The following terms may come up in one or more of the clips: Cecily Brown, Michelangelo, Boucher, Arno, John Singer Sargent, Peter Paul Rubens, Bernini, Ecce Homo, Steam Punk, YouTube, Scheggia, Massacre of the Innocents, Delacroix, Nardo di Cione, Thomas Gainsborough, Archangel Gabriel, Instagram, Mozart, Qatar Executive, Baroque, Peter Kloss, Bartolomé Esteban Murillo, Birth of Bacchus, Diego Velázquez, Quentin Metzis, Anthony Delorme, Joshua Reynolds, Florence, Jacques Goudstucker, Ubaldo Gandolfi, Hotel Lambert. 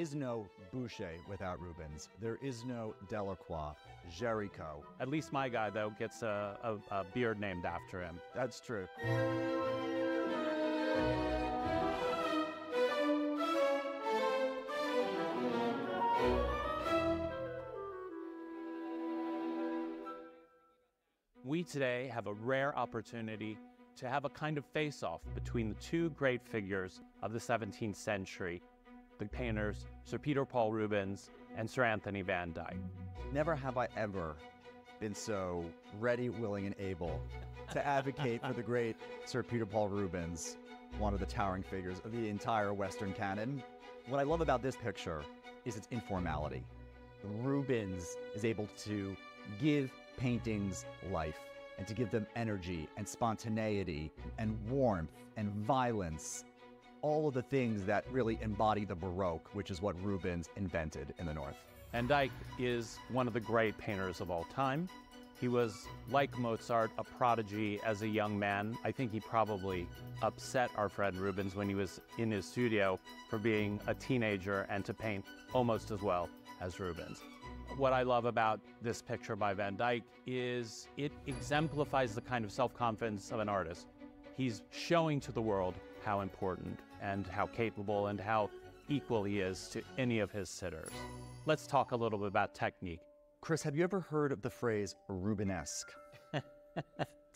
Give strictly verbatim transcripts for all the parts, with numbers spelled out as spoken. is no Boucher without Rubens. There is no Delacroix, Jericho. At least my guy, though, gets a, a, a beard named after him. That's true. We today have a rare opportunity to have a kind of face-off between the two great figures of the seventeenth century, the painters Sir Peter Paul Rubens and Sir Anthony Van Dyck. Never have I ever been so ready, willing, and able to advocate for the great Sir Peter Paul Rubens, one of the towering figures of the entire Western canon. What I love about this picture is its informality. Rubens is able to give paintings life, and to give them energy and spontaneity and warmth and violence, all of the things that really embody the Baroque, which is what Rubens invented in the North. Van Dyck is one of the great painters of all time. He was, like Mozart, a prodigy as a young man. I think he probably upset our friend Rubens when he was in his studio for being a teenager and to paint almost as well as Rubens. What I love about this picture by Van Dyck is it exemplifies the kind of self-confidence of an artist. He's showing to the world how important and how capable and how equal he is to any of his sitters. Let's talk a little bit about technique. Chris, have you ever heard of the phrase Rubenesque?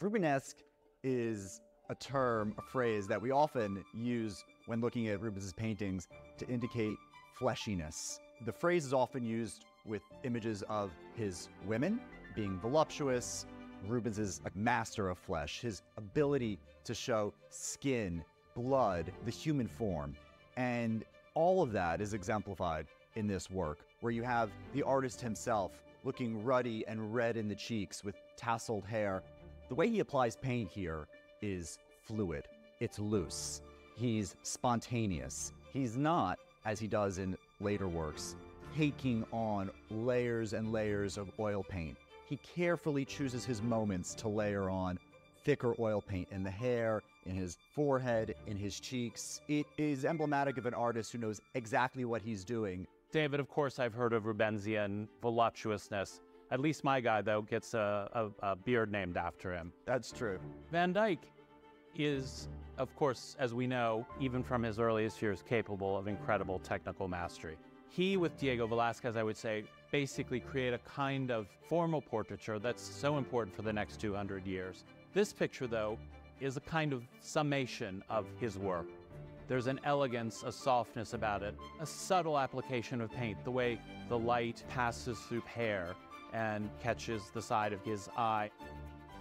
Rubenesque is a term, a phrase that we often use when looking at Rubens' paintings to indicate fleshiness. The phrase is often used with images of his women being voluptuous. Rubens is a master of flesh. His ability to show skin, blood, the human form. And all of that is exemplified in this work, where you have the artist himself looking ruddy and red in the cheeks with tasseled hair. The way he applies paint here is fluid. It's loose. He's spontaneous. He's not, as he does in later works, taking on layers and layers of oil paint. He carefully chooses his moments to layer on thicker oil paint in the hair, in his forehead, in his cheeks. It is emblematic of an artist who knows exactly what he's doing. David, of course I've heard of Rubensian voluptuousness. At least my guy, though, gets a, a, a beard named after him. That's true. Van Dyck is, of course, as we know, even from his earliest years, capable of incredible technical mastery. He, with Diego Velázquez, I would say, basically create a kind of formal portraiture that's so important for the next two hundred years. This picture, though, is a kind of summation of his work. There's an elegance, a softness about it, a subtle application of paint, the way the light passes through hair and catches the side of his eye.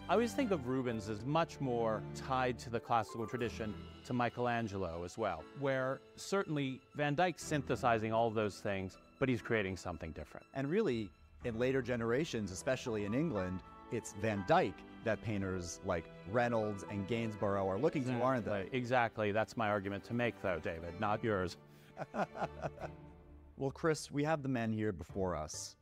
I always think of Rubens as much more tied to the classical tradition, to Michelangelo as well, where certainly Van Dyck's synthesizing all of those things, but he's creating something different. And really, in later generations, especially in England, it's Van Dyck that painters like Reynolds and Gainsborough are looking exactly. to, aren't they? Exactly. That's my argument to make, though, David, not yours. Well, Chris, we have the men here before us,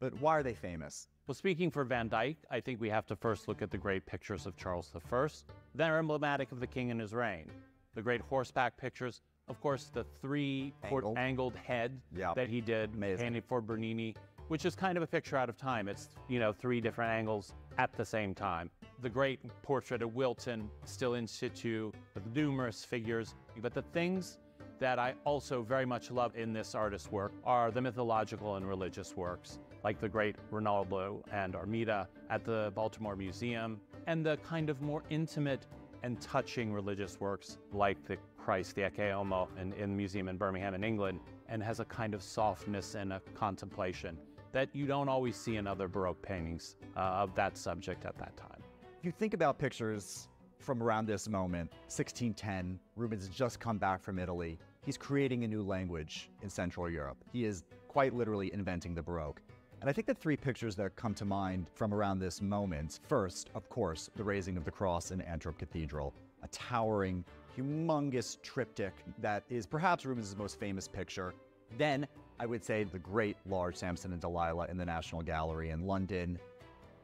but why are they famous? Well, speaking for Van Dyck, I think we have to first look at the great pictures of Charles the First. They're emblematic of the king and his reign. The great horseback pictures, of course, the three angled, angled head yep. that he did, painted for Bernini, which is kind of a picture out of time. It's, you know, three different angles at the same time. The great portrait of Wilton, still in situ, with numerous figures. But the things that I also very much love in this artist's work are the mythological and religious works, like the great Rinaldo and Armida at the Baltimore Museum, and the kind of more intimate and touching religious works like the Christ, the Ecce Homo in, in the museum in Birmingham in England, and has a kind of softness and a contemplation that you don't always see in other Baroque paintings uh, of that subject at that time. If you think about pictures from around this moment, sixteen ten, Rubens has just come back from Italy. He's creating a new language in Central Europe. He is quite literally inventing the Baroque. And I think the three pictures that come to mind from around this moment, first, of course, the raising of the cross in Antwerp Cathedral, a towering, humongous triptych that is perhaps Rubens' most famous picture. Then, I would say the great large Samson and Delilah in the National Gallery in London,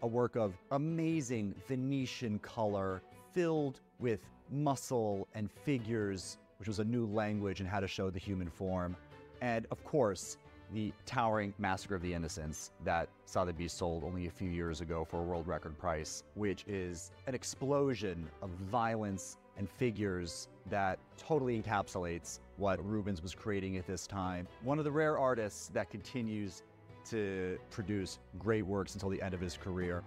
a work of amazing Venetian color, filled with muscle and figures, which was a new language and how to show the human form. and of course, the towering Massacre of the Innocents that Sotheby's sold only a few years ago for a world record price, which is an explosion of violence and figures that totally encapsulates what Rubens was creating at this time. One of the rare artists that continues to produce great works until the end of his career.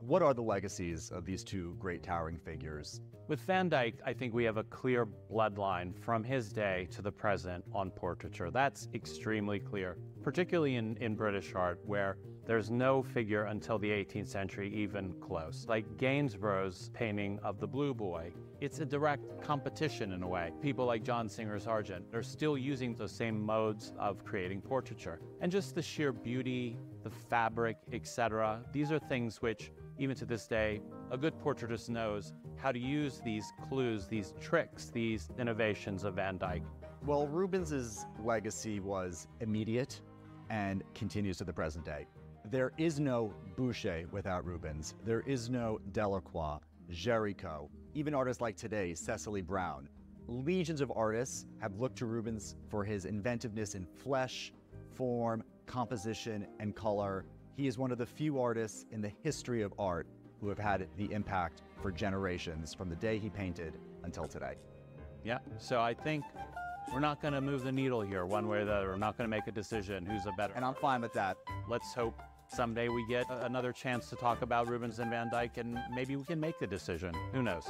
What are the legacies of these two great towering figures? With Van Dyck, I think we have a clear bloodline from his day to the present on portraiture. That's extremely clear, particularly in, in British art, where there's no figure until the eighteenth century even close. Like Gainsborough's painting of the Blue Boy, it's a direct competition in a way. People like John Singer Sargent are still using those same modes of creating portraiture. And just the sheer beauty, the fabric, et cetera, these are things which, even to this day, a good portraitist knows how to use these clues, these tricks, these innovations of Van Dyck. Well, Rubens's legacy was immediate and continues to the present day. There is no Boucher without Rubens. There is no Delacroix, Jericho, even artists like today, Cecily Brown. Legions of artists have looked to Rubens for his inventiveness in flesh, form, composition, and color. He is one of the few artists in the history of art who have had the impact for generations from the day he painted until today. Yeah, so I think we're not gonna move the needle here one way or the other. We're not gonna make a decision who's a better. And I'm fine with that. Let's hope someday we get another chance to talk about Rubens and Van Dyck and maybe we can make the decision, who knows?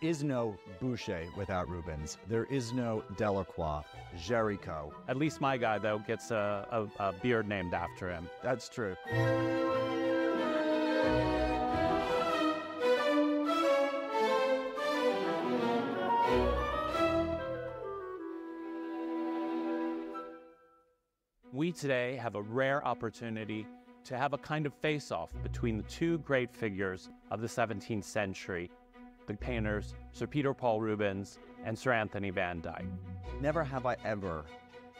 is no Boucher without Rubens. There is no Delacroix, Jericho. At least my guy, though, gets a, a, a beard named after him. That's true. We today have a rare opportunity to have a kind of face-off between the two great figures of the seventeenth century, the painters Sir Peter Paul Rubens and Sir Anthony Van Dyck. Never have I ever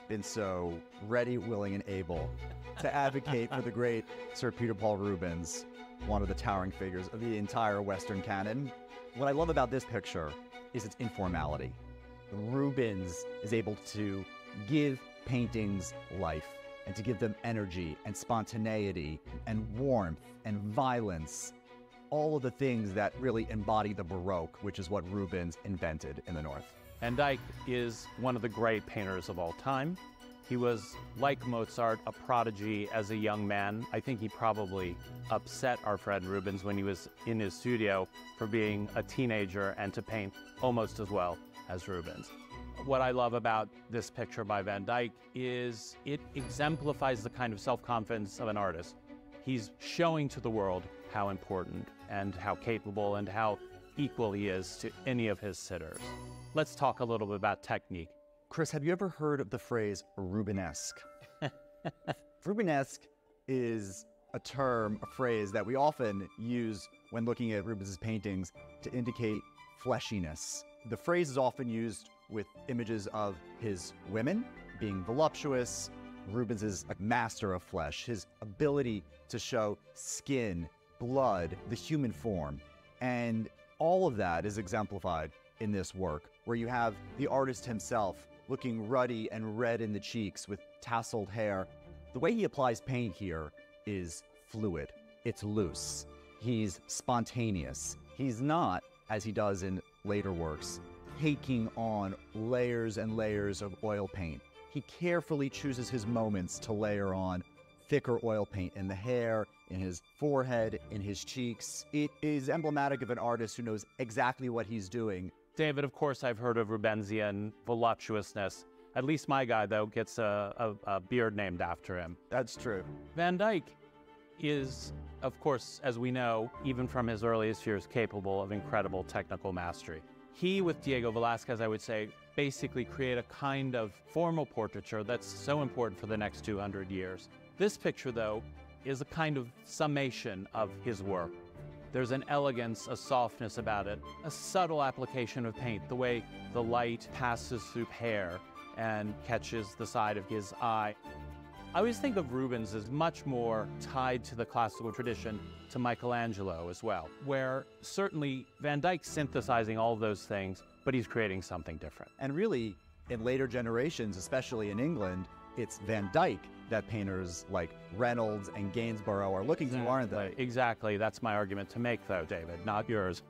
been so ready, willing, and able to advocate for the great Sir Peter Paul Rubens, one of the towering figures of the entire Western canon. What I love about this picture is its informality. Rubens is able to give paintings life, and to give them energy and spontaneity and warmth and violence, all of the things that really embody the Baroque, which is what Rubens invented in the North. Van Dyck is one of the great painters of all time. He was, like Mozart, a prodigy as a young man. I think he probably upset our friend Rubens when he was in his studio for being a teenager and to paint almost as well as Rubens. What I love about this picture by Van Dyck is it exemplifies the kind of self-confidence of an artist. He's showing to the world how important and how capable and how equal he is to any of his sitters. Let's talk a little bit about technique. Chris, have you ever heard of the phrase Rubenesque? Rubenesque is a term, a phrase that we often use when looking at Rubens' paintings to indicate fleshiness. The phrase is often used with images of his women being voluptuous. Rubens is a master of flesh. His ability to show skin, blood, the human form. And all of that is exemplified in this work, where you have the artist himself looking ruddy and red in the cheeks with tasseled hair. The way he applies paint here is fluid. It's loose. He's spontaneous. He's not, as he does in later works, taking on layers and layers of oil paint. He carefully chooses his moments to layer on thicker oil paint in the hair, in his forehead, in his cheeks. It is emblematic of an artist who knows exactly what he's doing. David, of course I've heard of Rubensian voluptuousness. At least my guy, though, gets a, a, a beard named after him. That's true. Van Dyck is, of course, as we know, even from his earliest years, capable of incredible technical mastery. He, with Diego Velázquez, I would say, basically create a kind of formal portraiture that's so important for the next two hundred years. This picture, though, is a kind of summation of his work. There's an elegance, a softness about it, a subtle application of paint, the way the light passes through hair and catches the side of his eye. I always think of Rubens as much more tied to the classical tradition, to Michelangelo as well, where certainly Van Dyck's synthesizing all of those things, but he's creating something different. And really, in later generations, especially in England, it's Van Dyck that painters like Reynolds and Gainsborough are looking exactly. to, aren't they? Exactly. That's my argument to make, though, David, not yours.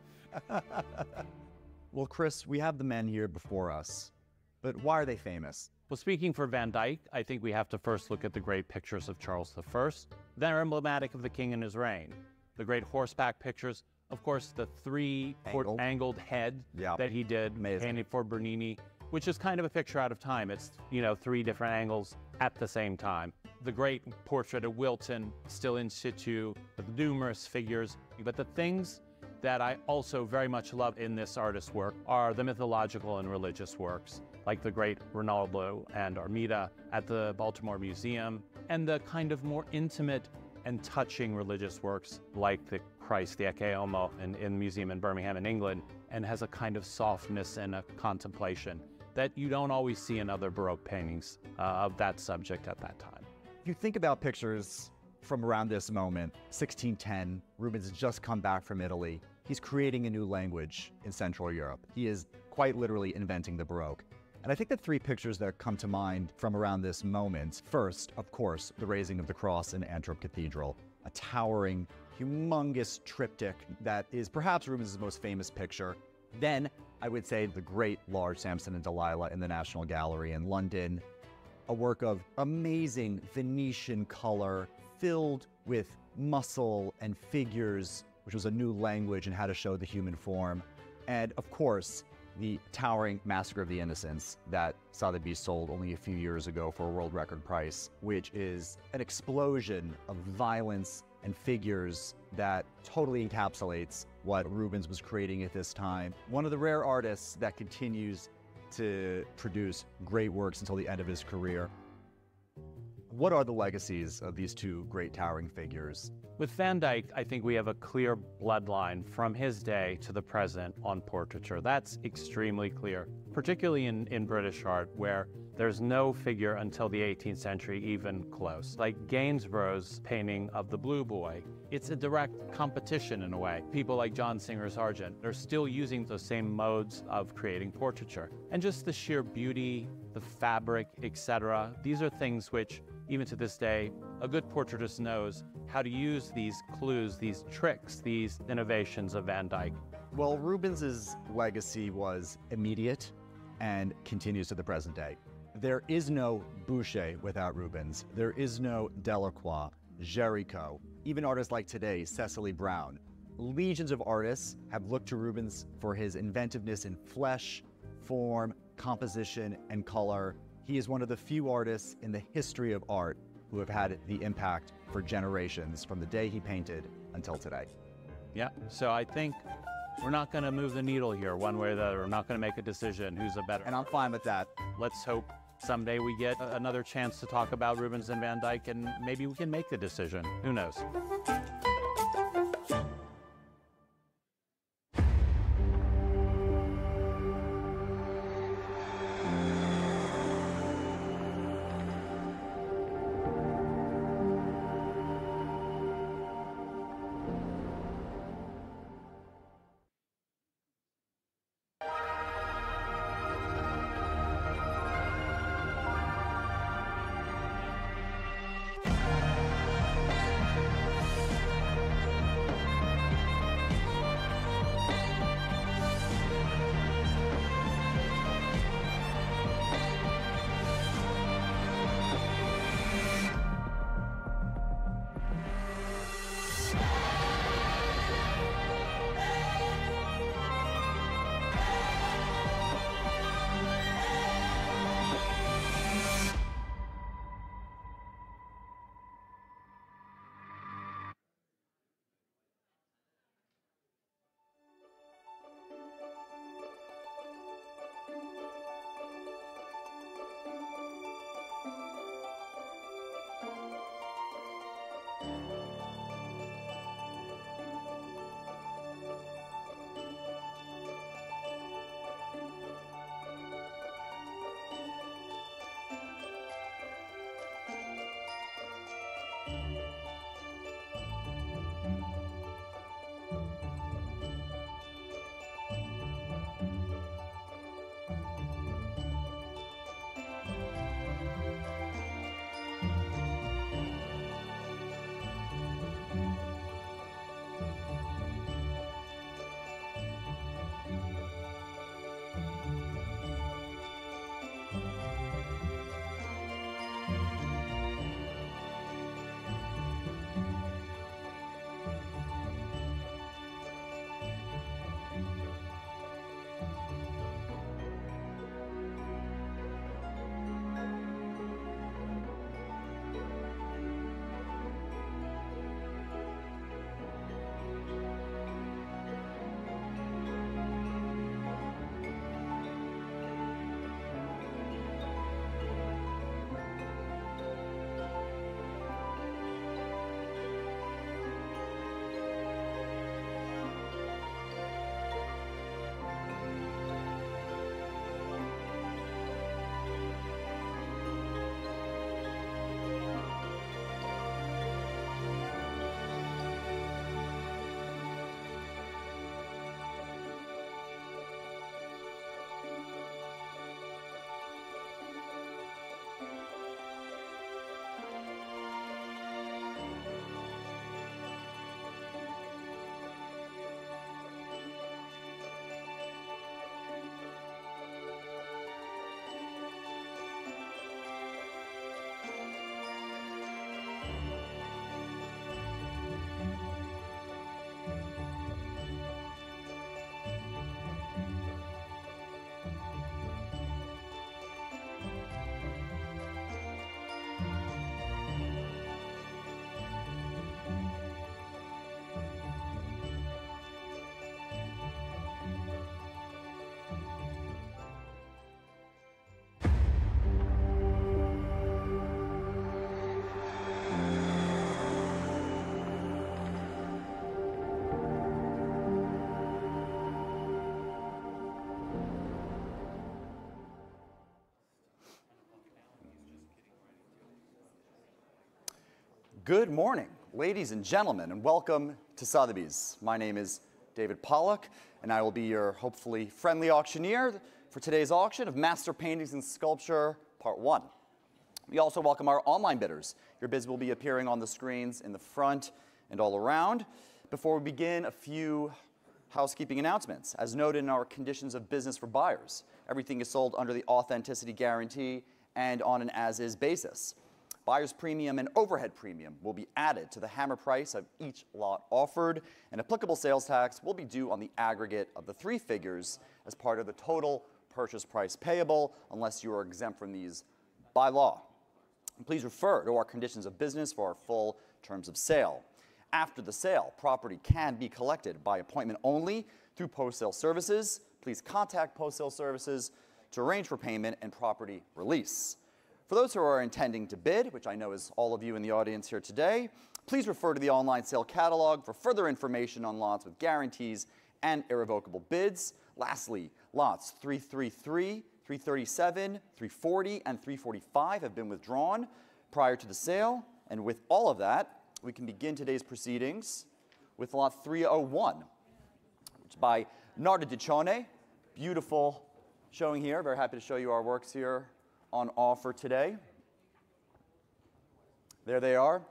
Well, Chris, we have the men here before us, but why are they famous? Well, speaking for Van Dyck, I think we have to first look at the great pictures of Charles the First. They're emblematic of the king and his reign. The great horseback pictures, of course, the three angled, angled head yep. that he did, Amazing. painted for Bernini, which is kind of a picture out of time. It's, you know, three different angles at the same time. The great portrait of Wilton, still in situ, with numerous figures. But the things that I also very much love in this artist's work are the mythological and religious works, like the great Rinaldo and Armida at the Baltimore Museum, and the kind of more intimate and touching religious works like the Christ, the Ecce Homo, in, in the museum in Birmingham in England, and has a kind of softness and a contemplation that you don't always see in other Baroque paintings uh, of that subject at that time. If you think about pictures from around this moment, sixteen ten, Rubens has just come back from Italy. He's creating a new language in Central Europe. He is quite literally inventing the Baroque. And I think the three pictures that come to mind from around this moment, first, of course, the raising of the cross in Antwerp Cathedral, a towering, humongous triptych that is perhaps Rubens' most famous picture. Then, I would say the great large Samson and Delilah in the National Gallery in London, a work of amazing Venetian color, filled with muscle and figures, which was a new language and how to show the human form. and of course, the towering Massacre of the Innocents that Sotheby's sold only a few years ago for a world record price, which is an explosion of violence and figures that totally encapsulates what Rubens was creating at this time. One of the rare artists that continues to produce great works until the end of his career. What are the legacies of these two great towering figures? With Van Dyck, I think we have a clear bloodline from his day to the present on portraiture. That's extremely clear, particularly in, in British art, where there's no figure until the eighteenth century even close. Like Gainsborough's painting of the Blue Boy, it's a direct competition in a way. People like John Singer Sargent are still using those same modes of creating portraiture. And just the sheer beauty, the fabric, et cetera, these are things which, even to this day, a good portraitist knows how to use these clues, these tricks, these innovations of Van Dyck. Well, Rubens's legacy was immediate and continues to the present day. There is no Boucher without Rubens. There is no Delacroix, Jericho, even artists like today, Cecily Brown. Legions of artists have looked to Rubens for his inventiveness in flesh, form, composition, and color. He is one of the few artists in the history of art who have had the impact for generations from the day he painted until today. Yeah, so I think we're not gonna move the needle here one way or the other. We're not gonna make a decision who's a better. And I'm fine with that. Let's hope someday we get another chance to talk about Rubens and Van Dyck and maybe we can make the decision, who knows? Good morning, ladies and gentlemen, and welcome to Sotheby's. My name is David Pollock, and I will be your hopefully friendly auctioneer for today's auction of Master Paintings and Sculpture, Part one. We also welcome our online bidders. Your bids will be appearing on the screens in the front and all around. Before we begin, a few housekeeping announcements. As noted in our conditions of business for buyers, everything is sold under the authenticity guarantee and on an as-is basis. Buyer's premium and overhead premium will be added to the hammer price of each lot offered, and applicable sales tax will be due on the aggregate of the three figures as part of the total purchase price payable, unless you are exempt from these by law. And please refer to our conditions of business for our full terms of sale. After the sale, property can be collected by appointment only through post-sale services. Please contact post-sale services to arrange for payment and property release. For those who are intending to bid, which I know is all of you in the audience here today, please refer to the online sale catalog for further information on lots with guarantees and irrevocable bids. Lastly, lots three thirty-three, three thirty-seven, three forty, and three forty-five have been withdrawn prior to the sale. And with all of that, we can begin today's proceedings with lot three oh one, which is by Nardo di Cione. Beautiful showing here. Very happy to show you our works here on offer today. There they are.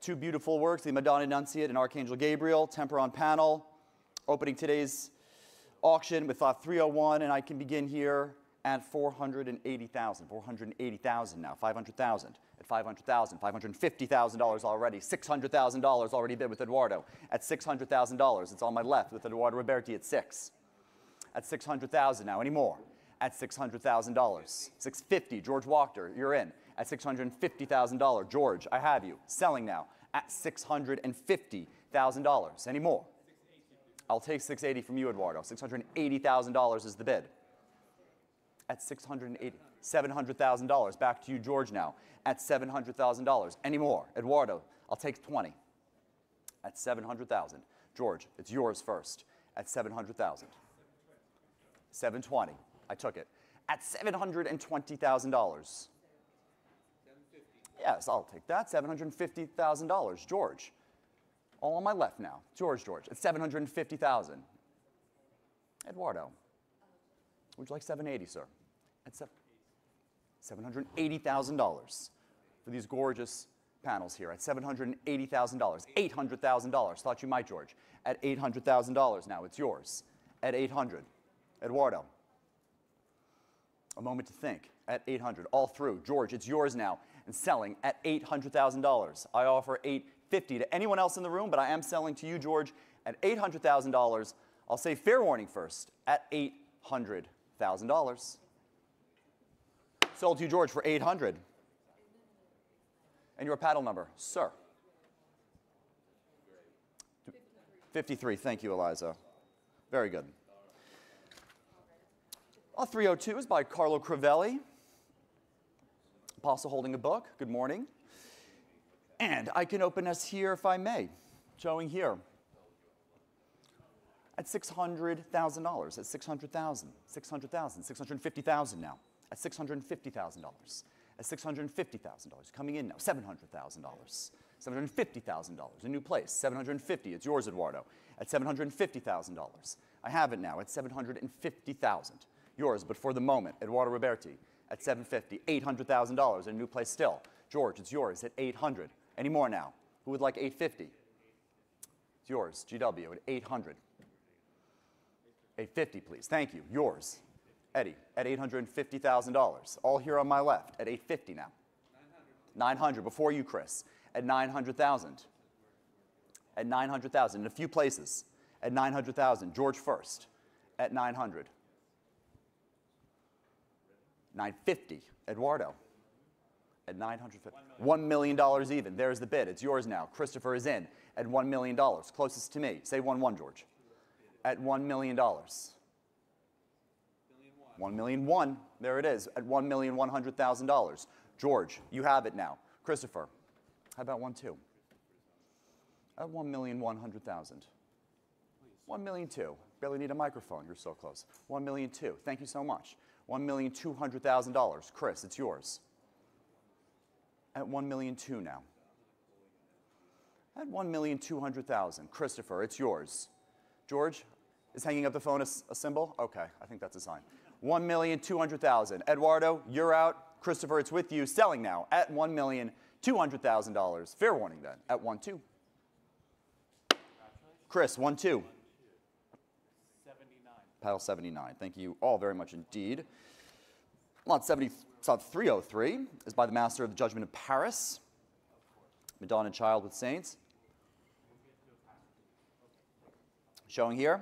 Two beautiful works, the Madonna Annunciate and Archangel Gabriel, tempera on panel, opening today's auction with lot three oh one, and I can begin here at four hundred eighty thousand dollars, four hundred eighty thousand dollars now, five hundred thousand dollars, at five hundred thousand dollars, five hundred fifty thousand dollars already, six hundred thousand dollars already bid with Eduardo, at six hundred thousand dollars, it's on my left with Eduardo Roberti at six, at six hundred thousand dollars now, any more? At six hundred thousand dollars. six hundred fifty thousand dollars, George Wachter, you're in. At six hundred fifty thousand dollars, George, I have you. Selling now at six hundred fifty thousand dollars. Any more? I'll take six hundred eighty thousand dollars from you, Eduardo. six hundred eighty thousand dollars is the bid. At six hundred eighty thousand dollars, seven hundred thousand dollars. Back to you, George, now. At seven hundred thousand dollars. Any more? Eduardo, I'll take twenty thousand dollars. At seven hundred thousand dollars. George, it's yours first. At seven hundred thousand dollars. seven hundred twenty thousand dollars. I took it. At seven hundred twenty thousand dollars. Yes, I'll take that. seven hundred fifty thousand dollars, George. All on my left now. George, George. At seven hundred fifty thousand dollars. Eduardo, would you like seven hundred eighty thousand dollars, sir? At seven hundred eighty thousand dollars for these gorgeous panels here. At seven hundred eighty thousand dollars. eight hundred thousand dollars. Thought you might, George. At eight hundred thousand dollars now. It's yours. At eight hundred thousand dollars. Eduardo. A moment to think, at eight hundred thousand dollars, all through. George, it's yours now, and selling at eight hundred thousand dollars. I offer eight hundred fifty thousand dollars to anyone else in the room, but I am selling to you, George, at eight hundred thousand dollars. I'll say fair warning first, at eight hundred thousand dollars. Sold to you, George, for eight hundred thousand dollars. And your paddle number, sir? fifty-three, thank you, Eliza. Very good. Lot three oh two is by Carlo Crivelli, apostle holding a book. Good morning. And I can open us here if I may, showing here at six hundred thousand dollars, at six hundred thousand dollars, six hundred thousand dollars, six hundred fifty thousand dollars now, at six hundred fifty thousand dollars, at six hundred fifty thousand dollars, coming in now, seven hundred thousand dollars, seven hundred fifty thousand dollars, a new place, seven hundred fifty thousand dollars, it's yours, Eduardo, at seven hundred fifty thousand dollars. I have it now at seven hundred fifty thousand dollars. Yours, but for the moment, Eduardo Roberti at seven hundred fifty thousand dollars, eight hundred thousand dollars, a new place still. George, it's yours at eight hundred thousand dollars. Any more now? Who would like eight hundred fifty thousand dollars? It's yours, G W, at eight hundred thousand dollars. eight hundred fifty thousand dollars, please. Thank you. Yours, Eddie, at eight hundred fifty thousand dollars. All here on my left at eight hundred fifty thousand dollars now. nine hundred thousand dollars, before you, Chris, at nine hundred thousand dollars. At nine hundred thousand dollars, in a few places, at nine hundred thousand dollars. George first, at nine hundred thousand dollars. nine hundred fifty thousand dollars, Eduardo, at nine hundred fifty thousand dollars. one million dollars even. There's the bid. It's yours now. Christopher is in at one million dollars. Closest to me. Say one one, George. At one million dollars. one million one. There it is. At one million one hundred thousand dollars. George, you have it now. Christopher, how about one two? At one million one hundred thousand dollars. one million two. Barely need a microphone. You're so close. one million two. Thank you so much. one million two hundred thousand dollars. Chris, it's yours. At one million two now. At one million two hundred thousand. Christopher, it's yours. George is hanging up the phone, a, a symbol? Okay, I think that's a sign. one million two hundred thousand. Eduardo, you're out. Christopher, it's with you. Selling now at one million two hundred thousand dollars. Fair warning then, at one two. Chris, one two. Paddle seventy-nine. Thank you all very much indeed. Lot seventy, three oh three is by the Master of the Judgment of Paris. Madonna and Child with Saints. Showing here.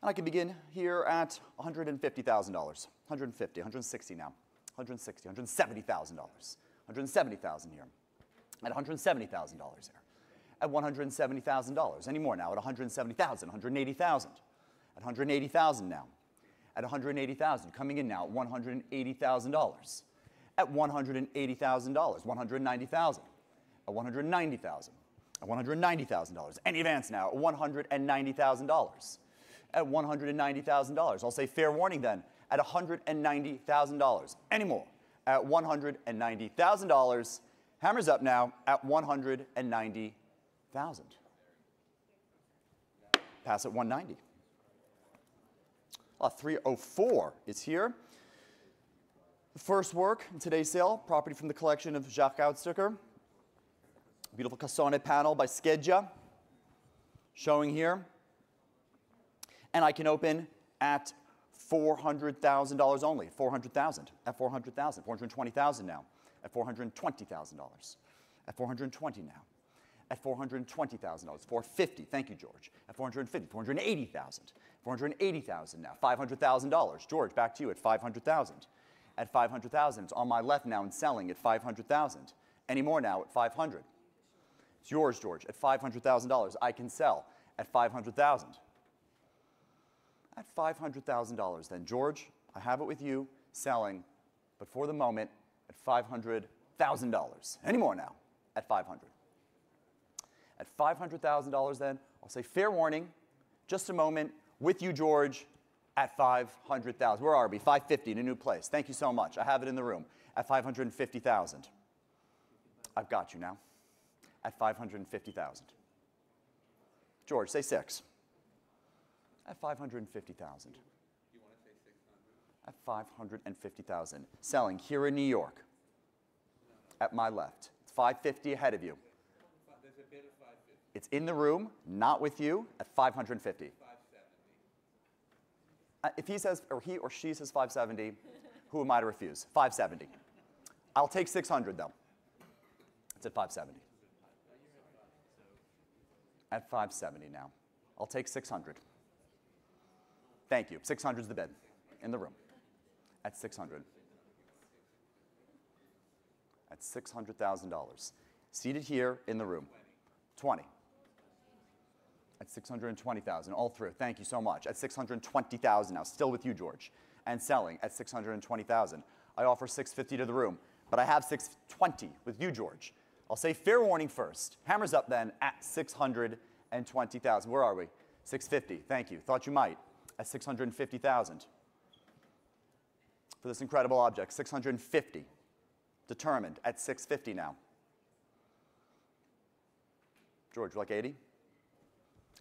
And I can begin here at one hundred fifty thousand dollars. one hundred fifty, one hundred sixty now. one hundred sixty, one hundred seventy thousand dollars. one hundred seventy thousand here. At one hundred seventy thousand dollars here. At one hundred seventy thousand dollars. Any more now? At one hundred seventy thousand dollars, one hundred eighty thousand dollars. At one hundred eighty thousand dollars now. At one hundred eighty thousand dollars. Coming in now at one hundred eighty thousand dollars. At one hundred eighty thousand dollars. one hundred ninety thousand dollars. At one hundred ninety thousand dollars. At one hundred ninety thousand dollars. Any advance now? At one hundred ninety thousand dollars. At one hundred ninety thousand dollars. I'll say fair warning then. At one hundred ninety thousand dollars. Any more? At one hundred ninety thousand dollars. Hammers up now at one hundred ninety thousand dollars. Thousand. Pass at one ninety. Lot three oh four is here. The first work in today's sale, property from the collection of Jacques Goudstucker. Beautiful Cassone panel by Scheggia, showing here. And I can open at four hundred thousand dollars only. four hundred thousand dollars. At four hundred thousand dollars. four hundred twenty thousand dollars now. At four hundred twenty thousand dollars. At four hundred twenty thousand dollars now. At four hundred twenty thousand dollars, four hundred fifty thousand dollars, thank you, George. At four hundred fifty thousand dollars, four hundred eighty thousand dollars, four hundred eighty thousand dollars now, five hundred thousand dollars. George, back to you at five hundred thousand dollars. At five hundred thousand dollars, it's on my left now and selling at five hundred thousand dollars. Any more now at five hundred thousand dollars? It's yours, George, at five hundred thousand dollars. I can sell at five hundred thousand dollars. At five hundred thousand dollars then, George, I have it with you, selling, but for the moment, at five hundred thousand dollars. Any more now at five hundred thousand dollars? At five hundred thousand dollars then, I'll say fair warning, just a moment, with you, George, at five hundred thousand dollars. Where are we? five fifty in a new place. Thank you so much. I have it in the room. At five hundred fifty thousand dollars. I've got you now. At five hundred fifty thousand dollars. George, say six. At five hundred fifty thousand dollars. At five hundred fifty thousand dollars. Selling here in New York. At my left. It's five fifty ahead of you. It's in the room, not with you, at five hundred fifty. Uh, if he says, or he or she says five seventy, who am I to refuse? five seventy. I'll take six hundred though. It's at five seventy. At five seventy now. I'll take six hundred. Thank you. six hundred's the bid in the room. At six hundred. At six hundred thousand dollars. Seated here in the room. twenty. At six hundred twenty thousand, all through. Thank you so much. At six hundred twenty thousand now, still with you, George. And selling at six hundred twenty thousand. I offer six fifty to the room, but I have six twenty with you, George. I'll say fair warning first. Hammers up then at six hundred twenty thousand. Where are we? six fifty. Thank you. Thought you might. At six hundred fifty thousand. For this incredible object, six hundred fifty. Determined at six fifty now. George, like eighty?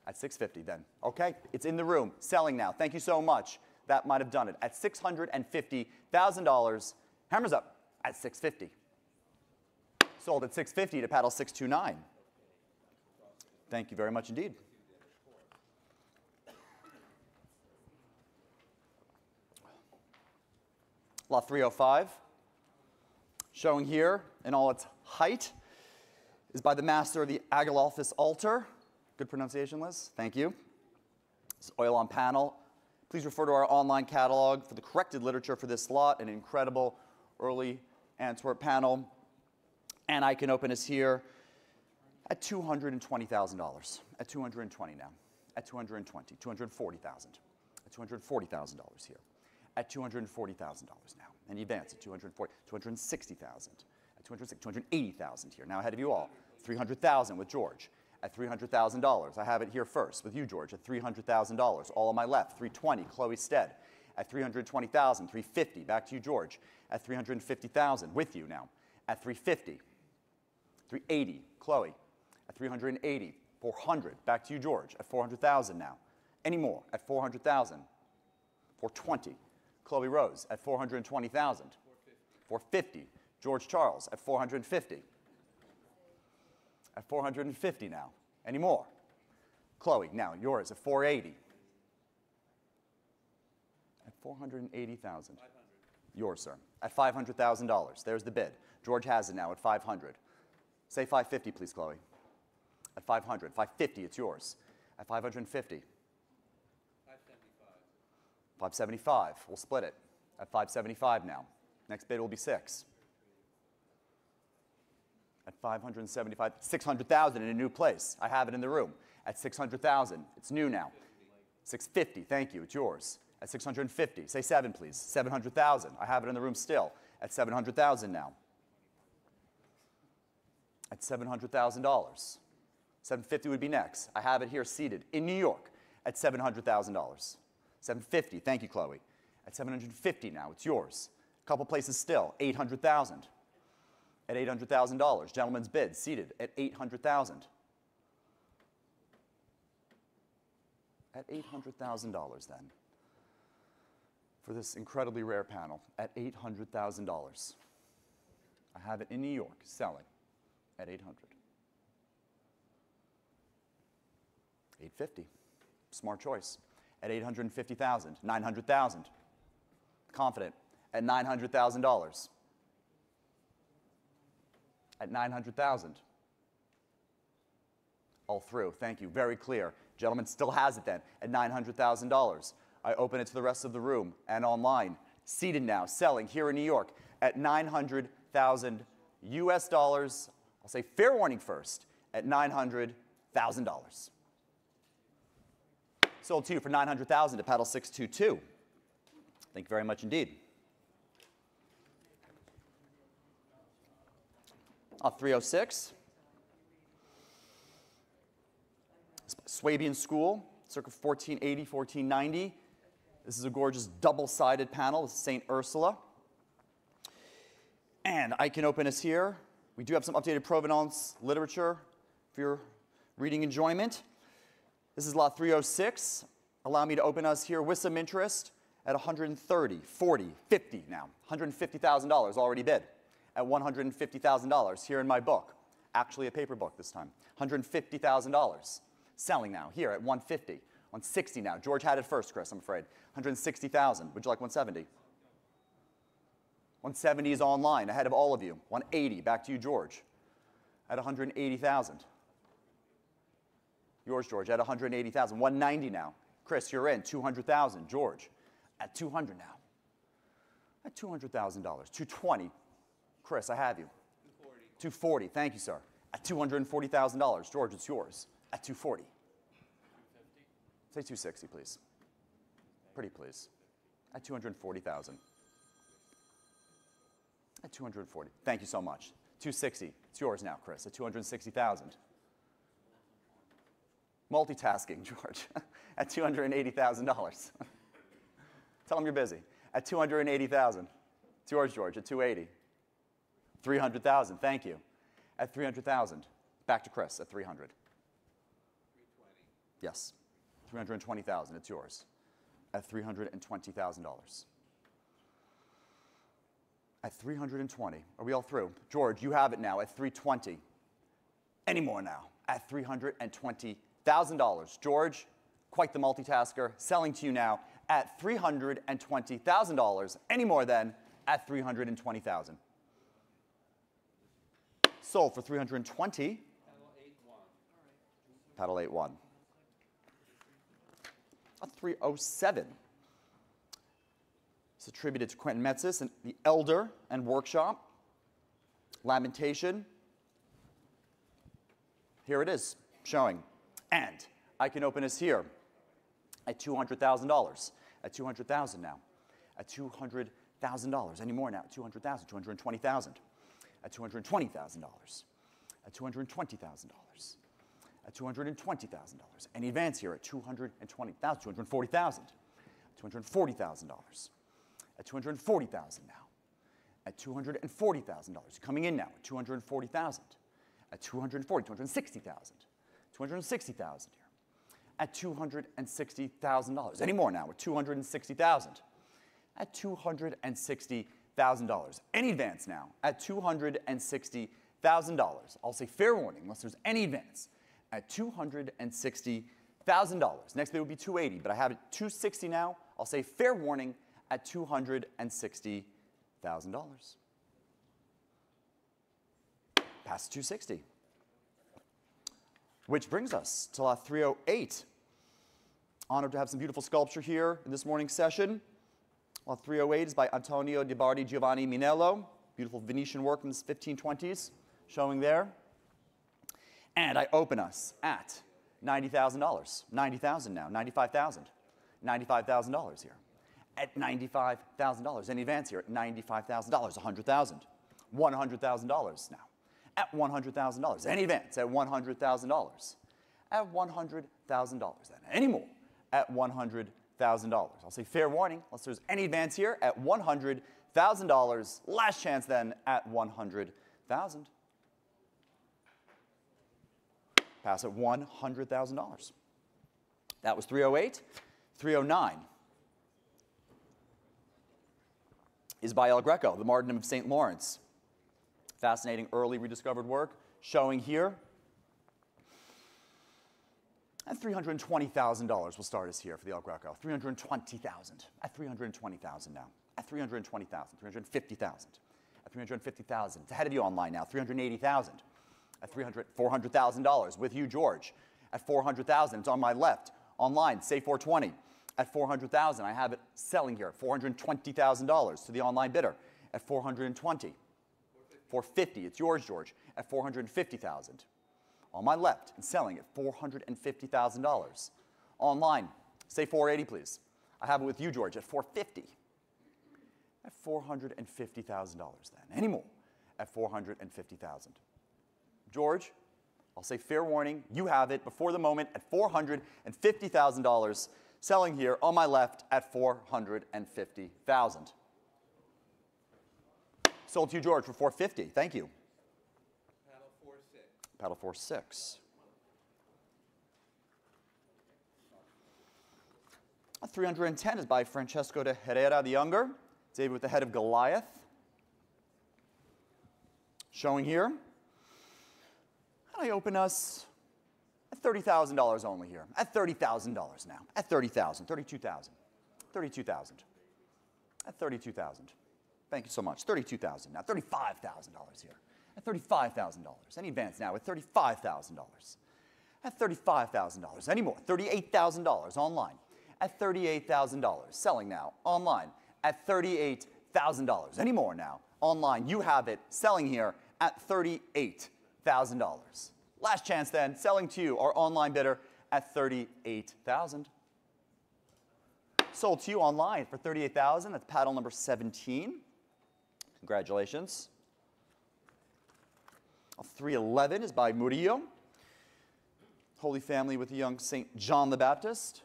At six fifty then. Okay, it's in the room, selling now. Thank you so much. That might have done it. At six hundred fifty thousand dollars, hammers up at six fifty. Sold at six fifty to paddle six two nine. Thank you very much indeed. Lot three oh five, showing here in all its height, is by the master of the Agilolfus altar. Good pronunciation, Liz. Thank you. This is oil on panel. Please refer to our online catalog for the corrected literature for this lot. An incredible early Antwerp panel. And I can open this here at two hundred twenty thousand dollars. At two hundred twenty thousand dollars now. At two hundred twenty thousand dollars. two hundred forty thousand dollars. At two hundred forty thousand dollars here. At two hundred forty thousand dollars now. And you advance at two hundred forty thousand dollars. two hundred sixty thousand dollars. two hundred eighty thousand here. Now ahead of you all, three hundred thousand with George at three hundred thousand dollars. I have it here first with you, George, at three hundred thousand dollars. All on my left, three twenty, Chloe Stead at three hundred twenty thousand, three fifty. Back to you, George, at three hundred fifty thousand with you now at three fifty. three eighty, Chloe at three hundred eighty, four hundred, back to you, George, at four hundred thousand now. Any more at four hundred thousand, four twenty, Chloe Rose at four hundred twenty thousand, four fifty, George Charles at four hundred fifty, at four hundred fifty now. Any more? Chloe, now yours at four eighty, at four hundred eighty thousand. Yours, sir, at five hundred thousand dollars. There's the bid. George has it now at five hundred. Say five fifty, please, Chloe. At five hundred, five fifty, it's yours. At five hundred fifty. five seventy-five, we'll split it. At five seventy-five now. Next bid will be six. At five hundred seventy-five, six hundred thousand in a new place. I have it in the room. At six hundred thousand, it's new now. six fifty, thank you, it's yours. At six hundred fifty, say seven, please. seven hundred thousand, I have it in the room still. At seven hundred thousand now. At seven hundred thousand dollars. seven fifty would be next. I have it here seated in New York at seven hundred thousand dollars. seven fifty, thank you, Chloe. At seven hundred fifty now, it's yours. A couple places still, eight hundred thousand. At eight hundred thousand dollars, gentleman's bid, seated at eight hundred thousand. At eight hundred thousand dollars then, for this incredibly rare panel, at eight hundred thousand dollars. I have it in New York, selling at eight hundred. eight fifty, smart choice. At eight hundred fifty thousand, nine hundred thousand, confident. At nine hundred thousand dollars. At nine hundred thousand. All through, thank you, very clear. Gentleman still has it then, at nine hundred thousand dollars. I open it to the rest of the room and online. Seated now, selling here in New York at nine hundred thousand U S dollars. I'll say fair warning first, at nine hundred thousand dollars. Sold to you for nine hundred thousand dollars to Paddle six two two. Thank you very much indeed. Uh, three oh six. Swabian School, circa fourteen eighty, fourteen ninety. This is a gorgeous double-sided panel. This is Saint Ursula. And I can open us here. We do have some updated Provenance literature for your reading enjoyment. This is lot three oh six. Allow me to open us here with some interest at one hundred thirty thousand dollars, forty thousand dollars, fifty thousand dollars now. one hundred fifty thousand dollars already bid at one hundred fifty thousand dollars here in my book. Actually a paper book this time. one hundred fifty thousand dollars. Selling now here at one hundred fifty thousand dollars. one hundred sixty thousand dollars now. George had it first, Chris, I'm afraid. one hundred sixty thousand dollars. Would you like one hundred seventy thousand dollars? one hundred seventy thousand dollars is online, ahead of all of you. one hundred eighty thousand dollars. Back to you, George. At one hundred eighty thousand dollars. Yours, George, at one hundred eighty thousand dollars. one hundred ninety thousand dollars now. Chris, you're in. two hundred thousand dollars. George, at two hundred thousand dollars now. At two hundred thousand dollars. two hundred twenty thousand dollars. Chris, I have you. two hundred forty thousand dollars. two hundred forty thousand dollars. Thank you, sir. At two hundred forty thousand dollars. George, it's yours. At two hundred forty thousand dollars. Say two hundred sixty thousand dollars, please. Pretty please. At two hundred forty thousand dollars. At two hundred forty thousand dollars. Thank you so much. two hundred sixty thousand dollars. It's yours now, Chris. At two hundred sixty thousand dollars. Multitasking, George, at two hundred eighty thousand dollars. Tell them you're busy. At two hundred eighty thousand dollars. It's yours, George, at two hundred eighty thousand dollars. three hundred thousand dollars, thank you. At three hundred thousand dollars. Back to Chris at three hundred thousand dollars. three hundred twenty thousand dollars. Yes. three hundred twenty thousand dollars, it's yours. At three hundred twenty thousand dollars. At three hundred twenty thousand dollars. Are we all through? George, you have it now at three hundred twenty thousand dollars. Any more now? At three hundred twenty thousand dollars. one thousand dollars. George, quite the multitasker, selling to you now at three hundred twenty thousand dollars. Any more than at three hundred twenty thousand dollars. Sold for three hundred twenty thousand dollars. Paddle eight one. A three oh seven. It's attributed to Quentin Metzis and the Elder and Workshop. Lamentation. Here it is, showing. And I can open this here at two hundred thousand dollars, at two hundred thousand dollars now, at two hundred thousand dollars, any more now, at two hundred thousand dollars, two hundred twenty thousand dollars, at two hundred twenty thousand dollars, at two hundred twenty thousand dollars, at two hundred twenty thousand dollars, any advance here at two hundred twenty thousand dollars, two hundred forty thousand dollars, two hundred forty thousand dollars, at two hundred forty thousand dollars now, at two hundred forty thousand dollars, coming in now at two hundred forty thousand dollars, at two hundred forty, two hundred sixty thousand, two hundred sixty thousand here, at two hundred sixty thousand dollars. Any more now, we're two hundred sixty thousand dollars, at two hundred sixty thousand dollars. Any advance now, at two hundred sixty thousand dollars. I'll say fair warning, unless there's any advance, at two hundred sixty thousand dollars. Next bid would be two hundred eighty thousand dollars, but I have it two hundred sixty thousand dollars now. I'll say fair warning at two hundred sixty thousand dollars. Pass two hundred sixty thousand dollars. Which brings us to lot three oh eight. Honored to have some beautiful sculpture here in this morning's session. Lot three oh eight is by Antonio Dibardi Giovanni Minello. Beautiful Venetian work from the fifteen twenties, showing there. And I open us at ninety thousand dollars. ninety thousand dollars now, ninety-five thousand dollars. ninety-five thousand dollars here. At ninety-five thousand dollars. Any advance here? At ninety-five thousand dollars. one hundred thousand dollars. one hundred thousand dollars now. At one hundred thousand dollars. Any advance? At one hundred thousand dollars. At one hundred thousand dollars then. Any more? At one hundred thousand dollars. I'll say fair warning, unless there's any advance here, at one hundred thousand dollars. Last chance then at one hundred thousand dollars. Pass at one hundred thousand dollars. That was three oh eight. three oh nine is by El Greco, the Martyrdom of Saint Lawrence. Fascinating early rediscovered work showing here. And three hundred twenty thousand dollars will start us here for the El Greco. three hundred twenty thousand dollars. At three hundred twenty thousand dollars now. At three hundred twenty thousand dollars. three hundred fifty thousand dollars. At three hundred fifty thousand dollars. It's ahead of you online now. three hundred eighty thousand dollars. At three hundred thousand dollars. four hundred thousand dollars with you, George. At four hundred thousand dollars. It's on my left. Online, say four twenty. At four hundred thousand dollars, I have it selling here. four hundred twenty thousand dollars to the online bidder. At four hundred twenty thousand dollars. four hundred fifty thousand dollars. It's yours, George. At four hundred fifty thousand dollars. On my left, and selling at four hundred fifty thousand dollars. Online, say four hundred eighty thousand dollars, please. I have it with you, George, at four hundred fifty thousand dollars. At four hundred fifty thousand dollars then. Any more? At four hundred fifty thousand dollars. George, I'll say fair warning. You have it before the moment at four hundred fifty thousand dollars. Selling here on my left at four hundred fifty thousand dollars. Sold to you, George, for four hundred fifty thousand dollars. Thank you. Paddle four six. three hundred ten is by Francesco de Herrera the Younger. David with the head of Goliath. Showing here. And I open us at thirty thousand dollars only here. At thirty thousand dollars now. At thirty thousand dollars. thirty-two thousand dollars. thirty-two thousand dollars. At thirty-two thousand dollars. Thank you so much. thirty-two thousand dollars now. thirty-five thousand dollars here. At thirty-five thousand dollars. Any advance now at thirty-five thousand dollars. At thirty-five thousand dollars. Any more? thirty-eight thousand dollars online. At thirty-eight thousand dollars. Selling now. Online. At thirty-eight thousand dollars. Any more now? Online. You have it. Selling here at thirty-eight thousand dollars. Last chance then. Selling to you, our online bidder, at thirty-eight thousand dollars. Sold to you online for thirty-eight thousand dollars. That's paddle number seventeen. Congratulations. three eleven is by Murillo. Holy Family with the young Saint John the Baptist.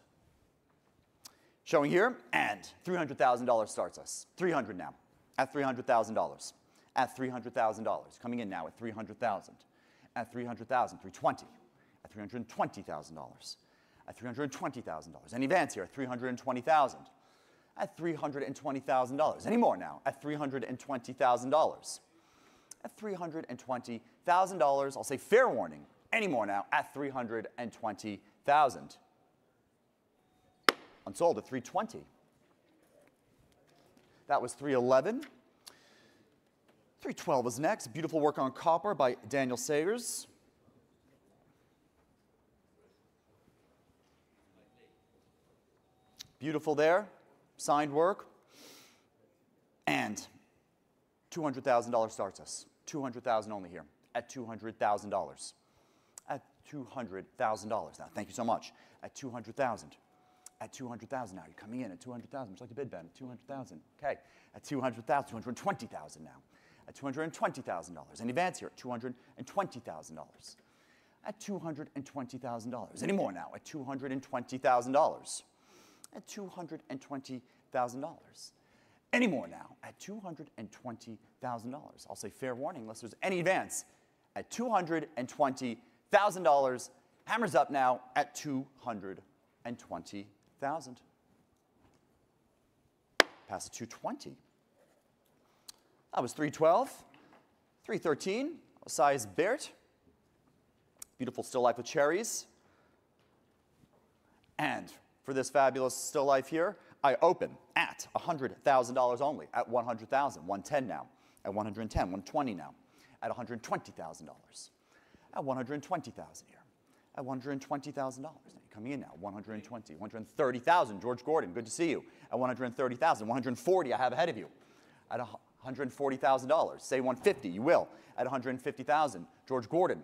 Showing here, and three hundred thousand dollars starts us. three hundred now, at three hundred thousand dollars. At three hundred thousand dollars. Coming in now at three hundred thousand dollars. At three hundred thousand dollars, three hundred twenty thousand dollars. At three hundred twenty thousand dollars. At three hundred twenty thousand dollars. Any advance here? three hundred twenty thousand dollars. At three hundred twenty thousand dollars. Any more now? At three hundred twenty thousand dollars. At three hundred twenty thousand dollars. I'll say fair warning. Any more now at three hundred twenty thousand dollars. Unsold at three hundred twenty thousand dollars. That was three eleven. three twelve is next. Beautiful work on copper by Daniel Sayers. Beautiful there. Signed work. And two hundred thousand dollars starts us. two hundred thousand dollars only here, at two hundred thousand dollars. At two hundred thousand dollars now, thank you so much. At two hundred thousand dollars. At two hundred thousand dollars now, you're coming in at two hundred thousand dollars. Would you like to bid, Ben? two hundred thousand dollars. Okay. At two hundred thousand dollars, two hundred twenty thousand dollars now. At two hundred twenty thousand dollars. Any advance here? At two hundred twenty thousand dollars. At two hundred twenty thousand dollars. Any more now? At two hundred twenty thousand dollars. At two hundred twenty thousand dollars. Any more now at two hundred twenty thousand dollars. I'll say fair warning unless there's any advance at two hundred twenty thousand dollars. Hammer's up now at two hundred twenty thousand dollars. Pass at two twenty. That was three twelve. three thirteen, Osais Bert. Beautiful still life with cherries. And for this fabulous still life here, I open at one hundred thousand dollars only, at one hundred thousand dollars, one hundred ten now, at one hundred ten, one hundred twenty now, at one hundred twenty thousand dollars, at one hundred twenty thousand here, at one hundred twenty thousand dollars. Coming in now, one hundred twenty, one hundred thirty thousand. George Gordon, good to see you. At one hundred thirty thousand, one hundred forty I have ahead of you. At one hundred forty thousand dollars, say one hundred fifty, you will. At one hundred fifty thousand, George Gordon.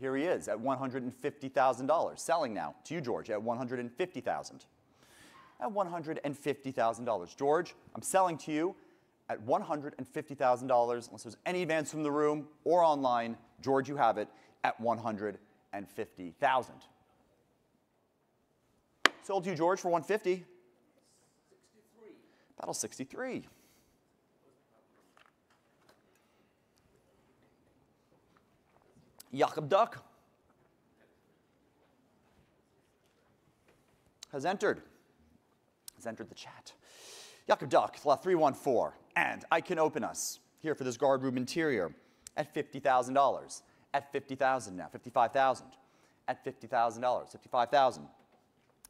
Here he is at one hundred fifty thousand dollars, selling now to you, George, at one hundred fifty thousand dollars. At one hundred fifty thousand dollars. George, I'm selling to you at one hundred fifty thousand dollars. Unless there's any advance from the room or online, George, you have it at one hundred fifty thousand dollars. Sold to you, George, for one hundred fifty thousand dollars. Battle sixty-three. Jakob Duck has entered. Has entered the chat. Jakob Duck, three one four, and I can open us here for this guardroom interior at fifty thousand dollars. At fifty thousand dollars now, fifty-five thousand dollars. At fifty thousand dollars, fifty-five thousand dollars.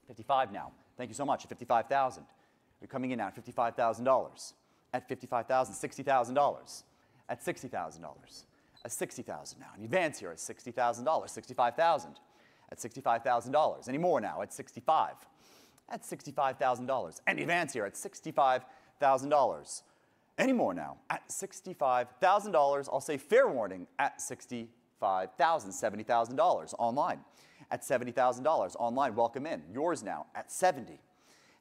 fifty-five now. Thank you so much. At fifty-five thousand dollars. You're coming in now at fifty-five thousand dollars. At fifty-five thousand dollars, sixty thousand dollars. At sixty thousand dollars. At sixty thousand dollars now. In advance here at sixty thousand dollars, sixty-five thousand dollars. At sixty-five thousand dollars. Any more now at sixty-five thousand dollars. At sixty-five thousand dollars. And advance here at sixty-five thousand dollars. Any more now at sixty-five thousand dollars. I'll say fair warning at sixty-five thousand dollars, seventy thousand dollars online. At seventy thousand dollars online, welcome in. Yours now at seventy thousand dollars.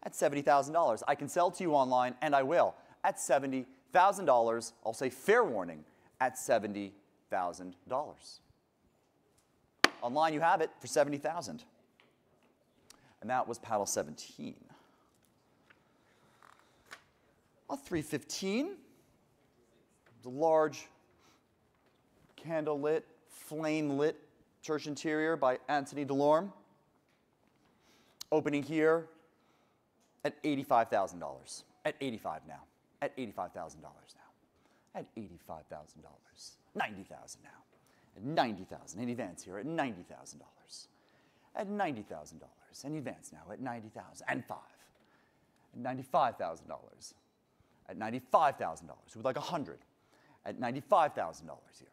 At seventy thousand dollars, I can sell to you online, and I will. At seventy thousand dollars, I'll say fair warning at seventy thousand dollars. one thousand dollars. Online you have it for seventy thousand dollars. And that was paddle seventeen. Well, three fifteen. The large candlelit, flame-lit church interior by Anthony Delorme. Opening here at eighty-five thousand dollars. At eighty-five now. At eighty-five thousand dollars now. At eighty-five thousand dollars. ninety thousand dollars now. At ninety thousand dollars. In advance here at ninety thousand dollars. At ninety thousand dollars. In advance now at ninety thousand dollars. And five. At ninety-five thousand dollars. At ninety-five thousand dollars. Who would like one hundred? At ninety-five thousand dollars here.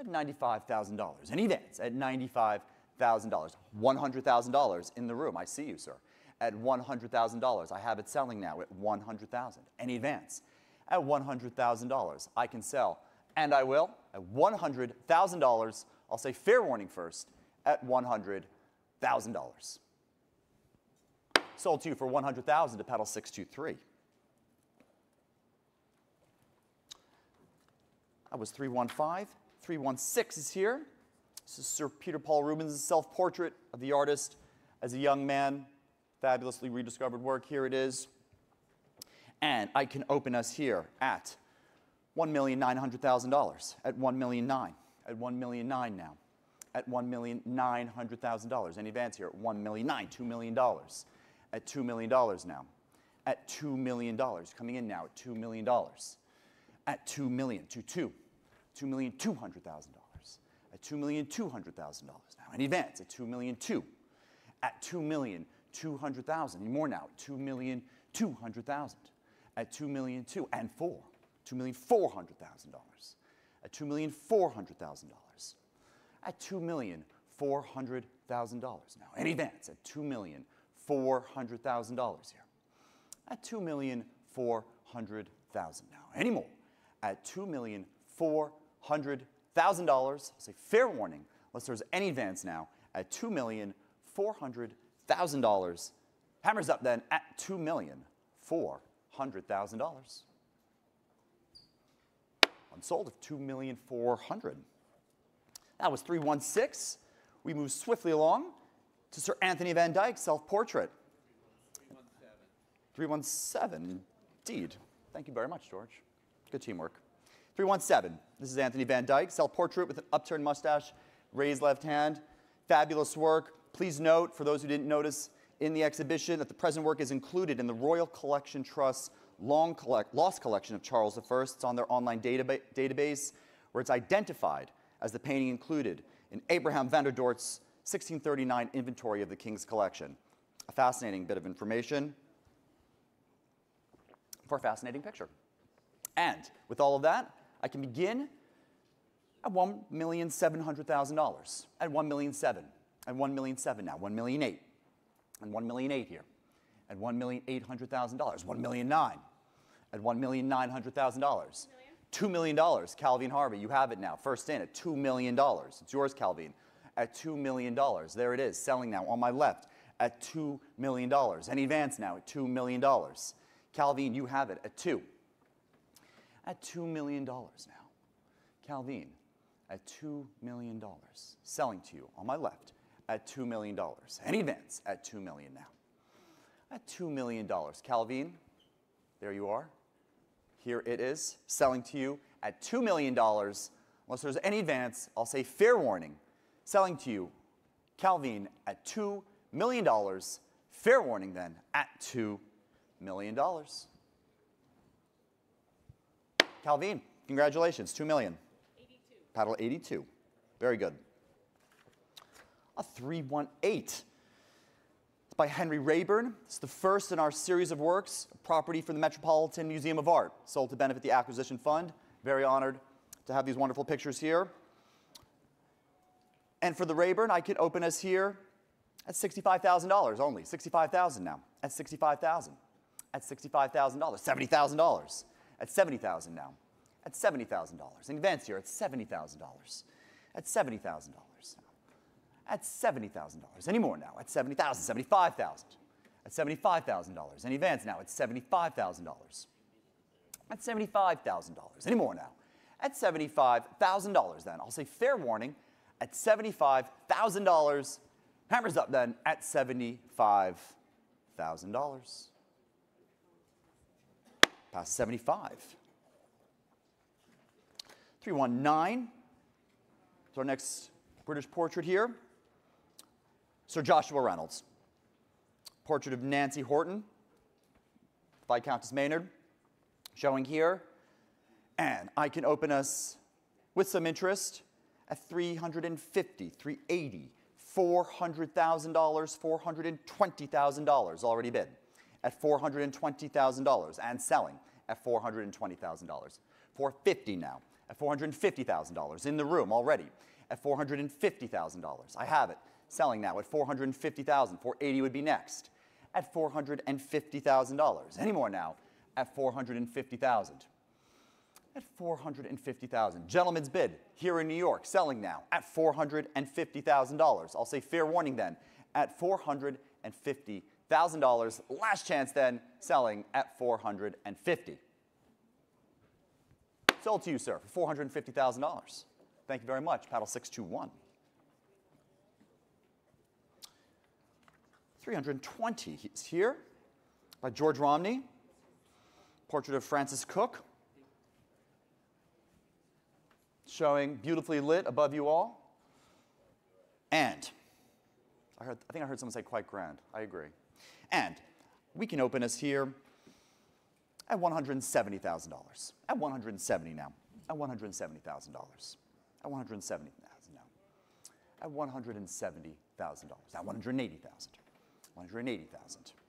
At ninety-five thousand dollars. In advance at ninety-five thousand dollars. one hundred thousand dollars in the room. I see you, sir. At one hundred thousand dollars. I have it selling now at one hundred thousand dollars. In advance at one hundred thousand dollars. I can sell. And I will at one hundred thousand dollars. I'll say fair warning first at one hundred thousand dollars. Sold to you for one hundred thousand dollars to paddle six two three. That was three one five. three one six is here. This is Sir Peter Paul Rubens' self-portrait of the artist as a young man. Fabulously rediscovered work. Here it is. And I can open us here at one million nine hundred thousand dollars, at one million nine hundred thousand dollars, at one million nine hundred thousand dollars now, at one million nine hundred thousand dollars. In advance here at one million nine hundred thousand dollars, two million dollars, at two million dollars now, at two million dollars, coming in now at two million dollars, at two million dollars, two two, two million two hundred thousand dollars, at two million two hundred thousand dollars now. In advance at two million two hundred thousand dollars, at two million two hundred thousand dollars, any more now, two million two hundred thousand dollars, at two million two hundred thousand dollars, and four. two million four hundred thousand dollars, at two million four hundred thousand dollars, at two million four hundred thousand dollars now. In advance at two million four hundred thousand dollars here, at two million four hundred thousand dollars now. Any more at two million four hundred thousand dollars. Say fair warning, unless there's any advance now at two million four hundred thousand dollars. Hammers up then at two million four hundred thousand dollars. Sold of two million four hundred thousand dollars. That was three one six. We move swiftly along to Sir Anthony Van Dyck's self-portrait. three one seven. three one seven, indeed. Thank you very much, George. Good teamwork. three one seven, this is Anthony Van Dyck, self-portrait with an upturned mustache, raised left hand. Fabulous work. Please note, for those who didn't notice in the exhibition, that the present work is included in the Royal Collection Trust's long collect lost collection of Charles the First. It's on their online data database, where it's identified as the painting included in Abraham van der Dort's sixteen thirty-nine inventory of the King's Collection. A fascinating bit of information for a fascinating picture. And with all of that, I can begin at one million seven hundred thousand dollars, at one million seven hundred thousand dollars, and one million seven hundred thousand dollars now, one million eight hundred thousand dollars, and one million eight hundred thousand dollars here, and one million eight hundred thousand dollars, one million nine hundred thousand dollars, and one million nine hundred thousand dollars, two million dollars, Calvin Harvey, you have it now, first in at two million dollars, it's yours, Calvin, at two million dollars, there it is, selling now on my left at two million dollars, in advance now at two million dollars, Calvin, you have it at two. At two million dollars now. Calvin, at two million dollars. Selling to you on my left at two million dollars. Any advance at two million dollars now. At two million dollars. Calvin, there you are. Here it is. Selling to you at two million dollars. Unless there's any advance, I'll say fair warning. Selling to you, Calvin, at two million dollars. Fair warning then at two million dollars. Calvin, congratulations, two million. eighty-two. Paddle eighty-two. Very good. A three one eight. It's by Henry Rayburn. It's the first in our series of works, a property from the Metropolitan Museum of Art, sold to benefit the Acquisition Fund. Very honored to have these wonderful pictures here. And for the Rayburn, I can open us here at sixty-five thousand dollars only. sixty-five thousand dollars now. At sixty-five thousand dollars. At sixty-five thousand dollars. seventy thousand dollars. At seventy thousand dollars now, at seventy thousand dollars. In advance here, at seventy thousand dollars, at seventy thousand dollars now, at seventy thousand dollars. Any more now, at seventy thousand dollars, seventy-five thousand dollars, at seventy-five thousand dollars. In advance now, at seventy-five thousand dollars, at seventy-five thousand dollars. Any more now, at seventy-five thousand dollars then. I'll say fair warning, at seventy-five thousand dollars. Hammers up then, at seventy-five thousand dollars. Past seventy-five. three one nine is our next British portrait here. Sir Joshua Reynolds. Portrait of Nancy Horton by Countess Maynard, showing here. And I can open us with some interest at three hundred fifty thousand dollars, three hundred eighty thousand dollars, four hundred thousand dollars, four hundred twenty thousand dollars already bid. At four hundred twenty thousand dollars and selling at four hundred twenty thousand dollars. four hundred fifty thousand dollars now at four hundred fifty thousand dollars in the room already at four hundred fifty thousand dollars. I have it selling now at four hundred fifty thousand dollars. four hundred eighty thousand dollars would be next at four hundred fifty thousand dollars. Any more now at four hundred fifty thousand dollars. At four hundred fifty thousand dollars. Gentleman's bid here in New York selling now at four hundred fifty thousand dollars. I'll say fair warning then at four hundred fifty thousand dollars. one thousand dollars, last chance then, selling at four hundred fifty thousand dollars. Sold to you, sir, for four hundred fifty thousand dollars. Thank you very much, paddle six two one. three hundred twenty is here by George Romney. Portrait of Francis Cook. Showing beautifully lit above you all. And I, heard, I think I heard someone say quite grand. I agree. And we can open us here at one hundred seventy thousand dollars. At one hundred seventy thousand dollars now. At one hundred seventy thousand dollars. At one hundred seventy thousand dollars now. At one hundred seventy thousand dollars. At one hundred eighty thousand dollars. one hundred eighty thousand dollars.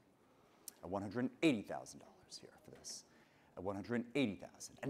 At one hundred eighty thousand dollars here for this. At one hundred eighty thousand dollars. At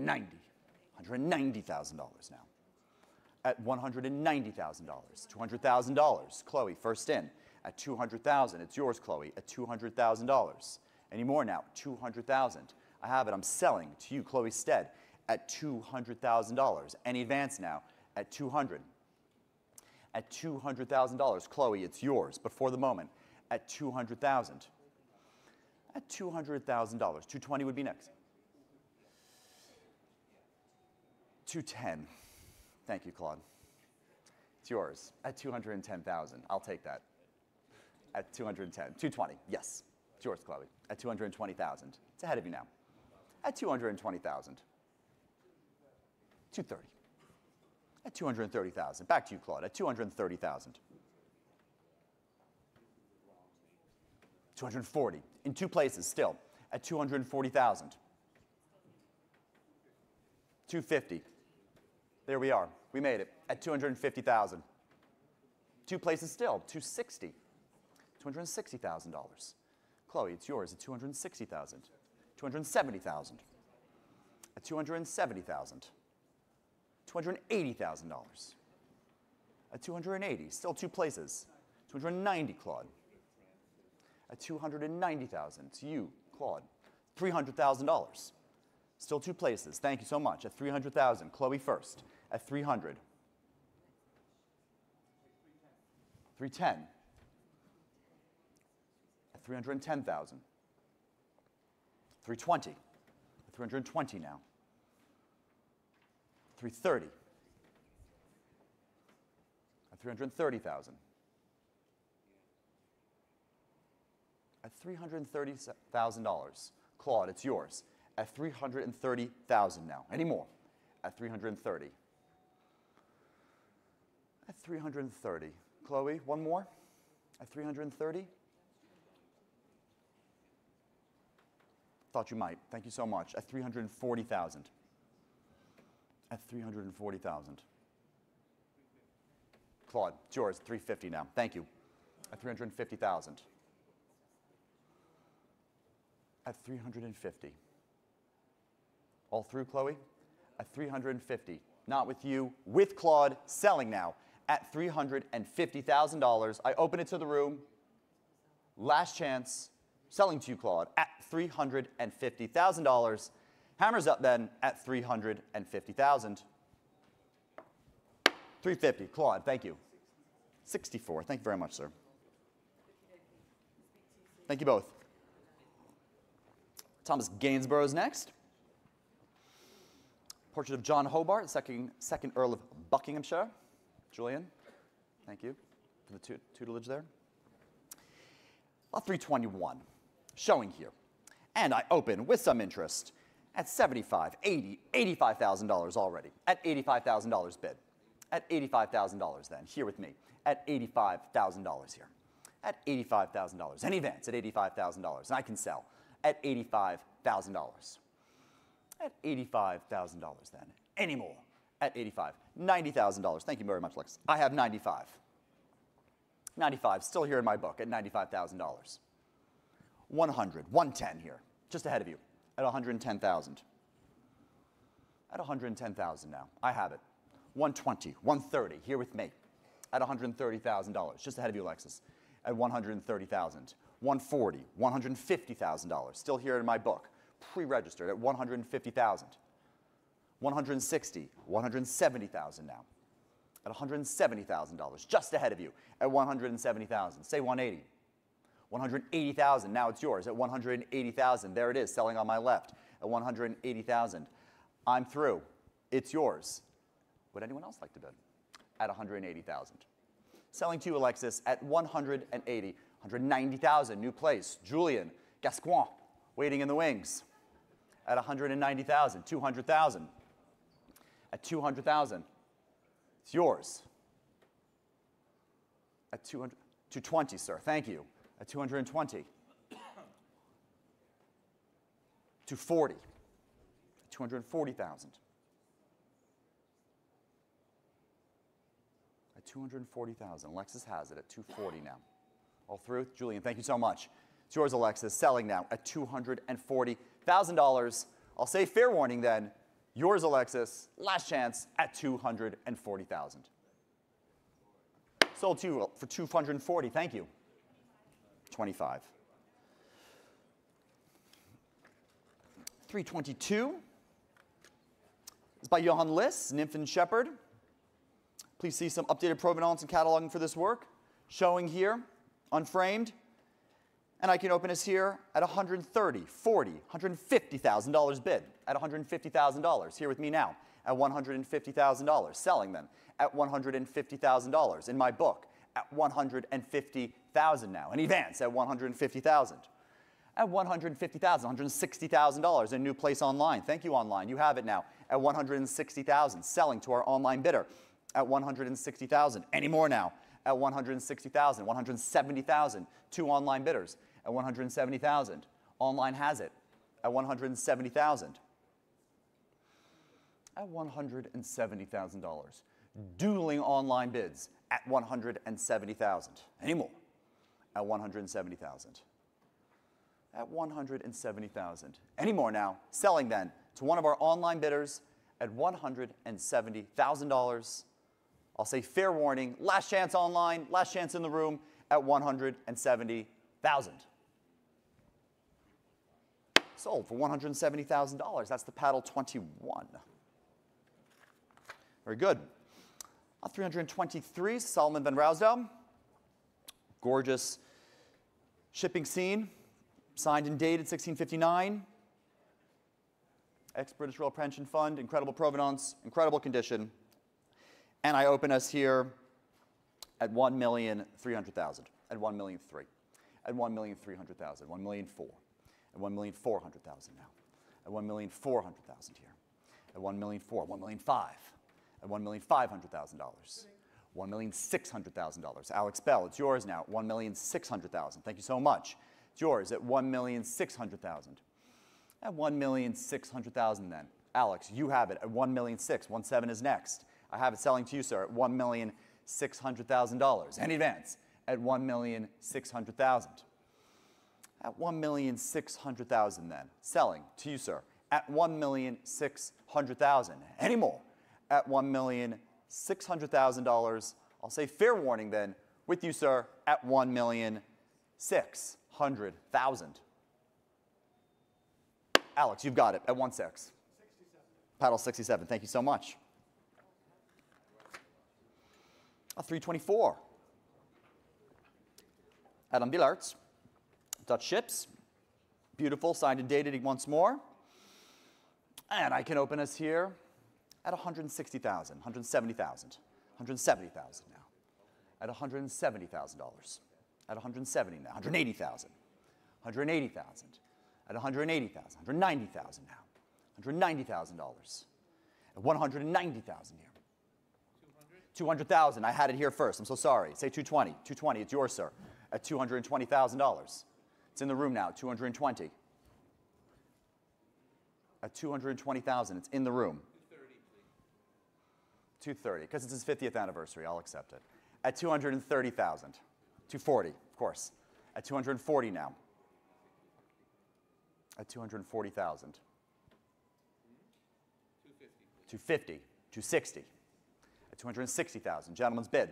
ninety thousand dollars. one hundred ninety thousand dollars now. At one hundred ninety thousand dollars, two hundred thousand dollars. Chloe, first in, at two hundred thousand dollars. It's yours, Chloe, at two hundred thousand dollars. Any more now? two hundred thousand dollars. I have it. I'm selling to you, Chloe Stead, at two hundred thousand dollars. Any advance now? At two hundred thousand dollars. At two hundred thousand dollars. Chloe, it's yours, but for the moment, at two hundred thousand dollars. At two hundred thousand dollars. two hundred twenty thousand dollars would be next. two hundred ten thousand dollars. Thank you, Claude. It's yours at two hundred ten thousand dollars. I'll take that. At two hundred ten thousand dollars. two hundred twenty thousand dollars. Yes. It's yours, Chloe. At two hundred twenty thousand dollars. It's ahead of you now. At two hundred twenty thousand dollars. two thirty. At two hundred thirty thousand. Back to you, Claude. At two hundred thirty thousand. two hundred forty. In two places still. At two hundred forty thousand. two fifty. There we are. We made it. At two hundred fifty thousand. Two places still. two sixty. two hundred sixty thousand dollars. Chloe, it's yours at two hundred sixty thousand dollars. two hundred seventy thousand dollars. At two hundred seventy thousand dollars. two hundred eighty thousand dollars. At two hundred eighty thousand dollars. Still two places. two hundred ninety thousand dollars, Claude. At two hundred ninety thousand dollars. It's you, Claude. three hundred thousand dollars. Still two places. Thank you so much. At three hundred thousand dollars. Chloe first. At three hundred thousand dollars. three hundred ten thousand dollars. At three hundred ten thousand dollars. three hundred twenty thousand dollars. three hundred twenty thousand dollars now. three hundred thirty thousand dollars. At three hundred thirty thousand dollars. At three hundred thirty thousand dollars. Claude, it's yours. At three hundred thirty thousand dollars now. Any more? At three hundred thirty thousand dollars. At three hundred thirty thousand dollars. Chloe, one more? At three hundred thirty thousand dollars? Thought you might. Thank you so much. At three hundred forty thousand dollars. At three hundred forty thousand dollars. Claude, it's yours. three hundred fifty thousand dollars now. Thank you. At three hundred fifty thousand dollars. At three hundred fifty thousand dollars. All through, Chloe? At three hundred fifty thousand dollars. Not with you. With Claude. Selling now. At three hundred fifty thousand dollars. I open it to the room. Last chance. Selling to you, Claude, at three hundred fifty thousand dollars. Hammers up then at three hundred fifty thousand dollars. three hundred fifty thousand dollars, Claude, thank you. sixty-four, thank you very much, sir. Thank you both. Thomas Gainsborough is next. Portrait of John Hobart, second, second Earl of Buckinghamshire. Julian, thank you for the tu tutelage there. Lot three twenty-one. Showing here. And I open with some interest at seventy-five, eighty, eighty-five thousand dollars already. At eighty-five thousand dollars bid. At eighty-five thousand dollars then, here with me. At eighty-five thousand dollars here. At eighty-five thousand dollars. In advance at eighty-five thousand dollars. And I can sell at eighty-five thousand dollars. At eighty-five thousand dollars then. Any more? At eighty-five thousand dollars. ninety thousand dollars. Thank you very much, Lex. I have ninety-five thousand dollars. ninety-five thousand dollars, still here in my book at ninety-five thousand dollars. one hundred, one ten here, just ahead of you, at one hundred ten thousand. At one hundred ten thousand now, I have it. one twenty, one thirty, here with me, at one hundred thirty thousand dollars, just ahead of you, Alexis, at one hundred thirty thousand. one forty, one hundred fifty thousand dollars, still here in my book, pre-registered at one hundred fifty thousand. one hundred sixty, one hundred seventy thousand now. At one hundred seventy thousand dollars, just ahead of you, at one hundred seventy thousand dollars. Say one hundred eighty thousand dollars. one hundred eighty thousand dollars, now it's yours, at one hundred eighty thousand dollars. There it is, selling on my left, at one hundred eighty thousand dollars. I'm through. It's yours. Would anyone else like to bid? At one hundred eighty thousand dollars. Selling to you, Alexis, at one hundred eighty thousand dollars. one hundred ninety thousand dollars, new place. Julian, Gascoigne, waiting in the wings. At one hundred ninety thousand dollars, two hundred thousand dollars. At two hundred thousand dollars. It's yours. At two hundred, two twenty, sir. Thank you. At two hundred twenty. two forty. two hundred forty thousand. At two hundred forty thousand. Alexis has it at two forty now. All through. Julian, thank you so much. It's yours, Alexis. Selling now at two hundred forty thousand dollars. I'll say fair warning then. Yours, Alexis, last chance at two hundred forty thousand dollars. Sold to you for two hundred forty thousand dollars, thank you. twenty-five. three twenty-two is by Johann Liss, Nymph and Shepherd. Please see some updated provenance and cataloging for this work. Showing here, unframed. And I can open this here at one hundred thirty thousand dollars, forty thousand dollars, one hundred fifty thousand dollars bid, at one hundred fifty thousand dollars, here with me now, at one hundred fifty thousand dollars, selling them at one hundred fifty thousand dollars, in my book, at one hundred fifty thousand dollars now, in advance at one hundred fifty thousand dollars, at one hundred fifty thousand dollars, one hundred sixty thousand dollars, a new place online. Thank you, online. You have it now at one hundred sixty thousand dollars, selling to our online bidder at one hundred sixty thousand dollars. Any more now at one hundred sixty thousand dollars, one hundred seventy thousand dollars, two online bidders at one hundred seventy thousand dollars. Online has it at one hundred seventy thousand dollars. At one hundred seventy thousand dollars. Dueling online bids at one hundred seventy thousand dollars. Any more? At one hundred seventy thousand dollars. At one hundred seventy thousand dollars. Any more now? Selling then to one of our online bidders at one hundred seventy thousand dollars. I'll say fair warning, last chance online, last chance in the room at one hundred seventy thousand dollars. Sold for one hundred seventy thousand dollars. That's the paddle twenty-one. Very good. On three hundred twenty-three, Solomon van Rousdam. Gorgeous shipping scene, signed and dated sixteen fifty-nine. Ex-British Royal Pension Fund, incredible provenance, incredible condition. And I open us here at one million three hundred thousand dollars, at one million three hundred thousand dollars, at one million three hundred thousand dollars, one million four hundred thousand dollars. At one million four hundred thousand dollars now. At one million four hundred thousand dollars here. At one million four hundred thousand dollars, one million five hundred thousand dollars. At one million five hundred thousand dollars. one million six hundred thousand dollars. Alex Bell, it's yours now. one million six hundred thousand dollars. Thank you so much. It's yours at one million six hundred thousand dollars. At one million six hundred thousand dollars then. Alex, you have it at one million six hundred thousand dollars. one seven is next. I have it selling to you, sir, at one million six hundred thousand dollars. In advance at one million six hundred thousand dollars. At one million six hundred thousand dollars then, selling to you, sir, at one million six hundred thousand dollars. Any more at one million six hundred thousand dollars. I'll say fair warning then, with you, sir, at one million six hundred thousand dollars. Alex, you've got it at one six. Paddle sixty-seven, thank you so much. A three twenty-four. Adam Villarts. Dutch ships, beautiful, signed and dated once more. And I can open us here at one hundred sixty thousand dollars, one hundred seventy thousand dollars, one hundred seventy thousand dollars now, at one hundred seventy thousand dollars, at one hundred seventy thousand dollars now, one hundred eighty thousand dollars, one hundred eighty thousand dollars, at one hundred eighty thousand dollars, one hundred ninety thousand dollars now, one hundred ninety thousand dollars, at one hundred ninety thousand dollars here. two hundred thousand dollars, I had it here first, I'm so sorry. Say two twenty, two twenty, it's yours, sir, at two hundred twenty thousand dollars. It's in the room now, two hundred twenty. At two hundred twenty thousand, it's in the room. two thirty, because it's his fiftieth anniversary, I'll accept it. At two hundred thirty thousand, two forty, of course. At two hundred forty now. At two hundred forty thousand. two fifty, two sixty. At two hundred sixty thousand, gentleman's bid.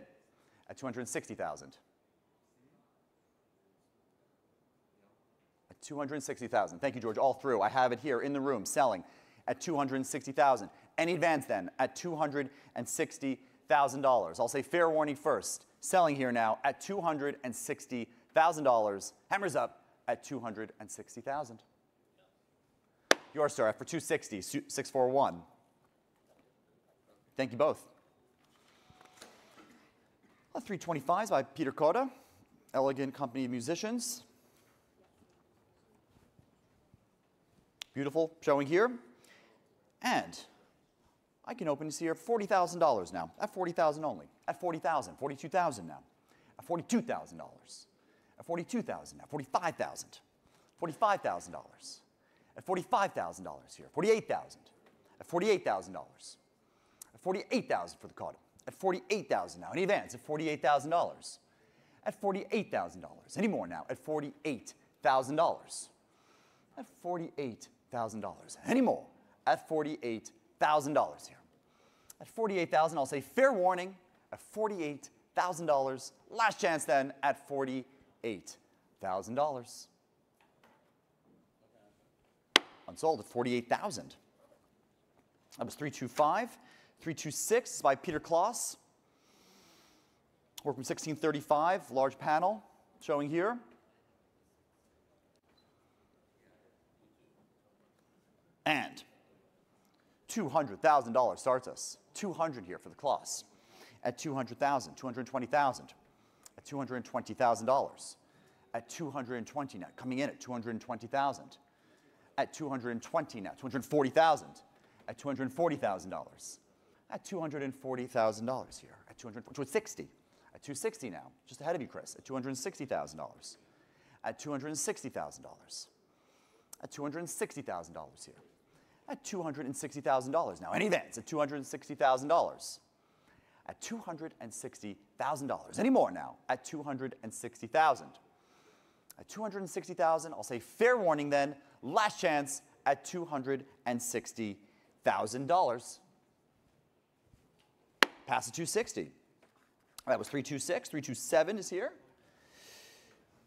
At two hundred sixty thousand. two hundred sixty thousand dollars. Thank you, George. All through. I have it here in the room selling at two hundred sixty thousand dollars. Any advance then at two hundred sixty thousand dollars. I'll say fair warning first. Selling here now at two hundred sixty thousand dollars. Hammers up at two hundred sixty thousand dollars. Yours, sir, for two hundred sixty thousand dollars, six forty-one. Thank you both. A three twenty-five by Peter Cotta, Elegant Company of Musicians. Beautiful showing here. And I can open this here at forty thousand dollars now, at forty thousand dollars only, at forty thousand dollars, forty-two thousand dollars now, at forty-two thousand dollars, at forty-two thousand dollars now, forty-five thousand dollars, forty-five thousand dollars, at forty-five thousand dollars here, forty-eight thousand dollars, at forty-eight thousand dollars, at forty-eight thousand dollars for the card, at forty-eight thousand dollars now, in advance, at forty-eight thousand dollars, at forty-eight thousand dollars, any more now, at forty-eight thousand dollars, at forty-eight thousand dollars. forty-eight thousand dollars. Any more at forty-eight thousand dollars here. At forty-eight thousand dollars, I'll say fair warning at forty-eight thousand dollars. Last chance then at forty-eight thousand dollars. Unsold at forty-eight thousand dollars. That was three twenty-five. three twenty-six by Peter Kloss. Work from sixteen thirty-five, large panel showing here. And two hundred thousand dollars starts us. two hundred here for the Kloss. At two hundred thousand, two hundred twenty thousand, at two hundred twenty thousand dollars, at two hundred twenty now, coming in at two hundred twenty thousand dollars, at two hundred twenty now, two hundred forty thousand dollars, at two hundred forty thousand dollars, at two hundred forty thousand dollars here, at two hundred sixty, at two hundred sixty now, just ahead of you, Chris, at two hundred sixty thousand dollars, at two hundred sixty thousand dollars, at two hundred sixty thousand dollars here, at two hundred sixty thousand dollars now, any events at two hundred sixty thousand dollars, at two hundred sixty thousand dollars, any more now, at two hundred sixty thousand dollars, at two hundred sixty thousand dollars, I'll say fair warning then, last chance at two hundred sixty thousand dollars. Pass at two hundred sixty. That was three two six, three two seven is here.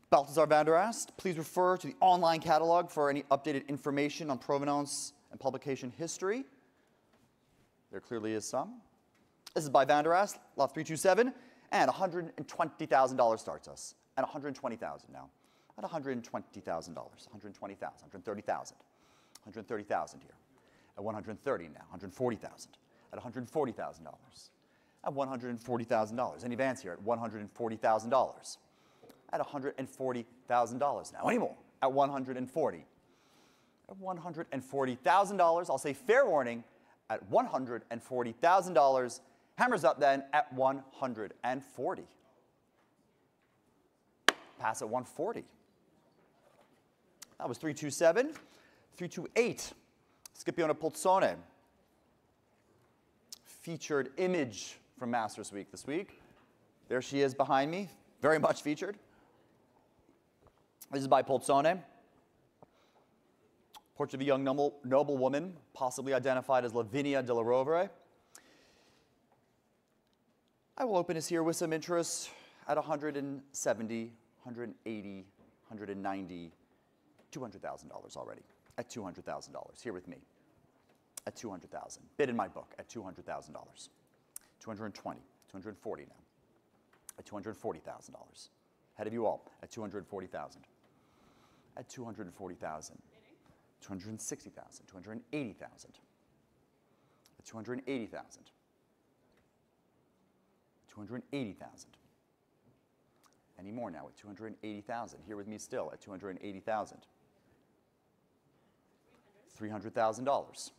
Balthazar van der Ast, please refer to the online catalog for any updated information on provenance and publication history. There clearly is some. This is by van der Ast, lot three two seven, and one hundred twenty thousand dollars starts us. At one hundred twenty thousand dollars now. At one hundred twenty thousand dollars, one hundred twenty thousand dollars, one hundred thirty thousand dollars, one hundred thirty thousand dollars here. At one hundred thirty thousand dollars now, one hundred forty thousand dollars. At one hundred forty thousand dollars. At one hundred forty thousand dollars. Any advance here at one hundred forty thousand dollars. At one hundred forty thousand dollars now. Any more? At one hundred forty thousand dollars. At one hundred forty thousand dollars. I'll say fair warning. At one hundred forty thousand dollars. Hammers up then at one hundred forty thousand dollars. Pass at one hundred forty thousand dollars. That was three two seven. three two eight. Scipione Polzone. Featured image from Masters Week this week. There she is behind me, very much featured. This is by Polzone. Portrait of a young noble, noble woman, possibly identified as Lavinia della Rovere. I will open this here with some interest at one hundred seventy thousand dollars, one hundred eighty thousand dollars, one hundred ninety thousand dollars, two hundred thousand dollars already, at two hundred thousand dollars, here with me. At two hundred thousand dollars. Bid in my book at two hundred thousand dollars. two hundred twenty thousand dollars, two hundred forty thousand dollars now. At two hundred forty thousand dollars. Ahead of you all at two hundred forty thousand dollars. At two hundred forty thousand dollars. two hundred sixty thousand dollars, two hundred eighty thousand dollars. At two hundred eighty thousand dollars. two hundred eighty thousand dollars. Any more now at two hundred eighty thousand dollars. Here with me still at two hundred eighty thousand dollars. three hundred thousand dollars.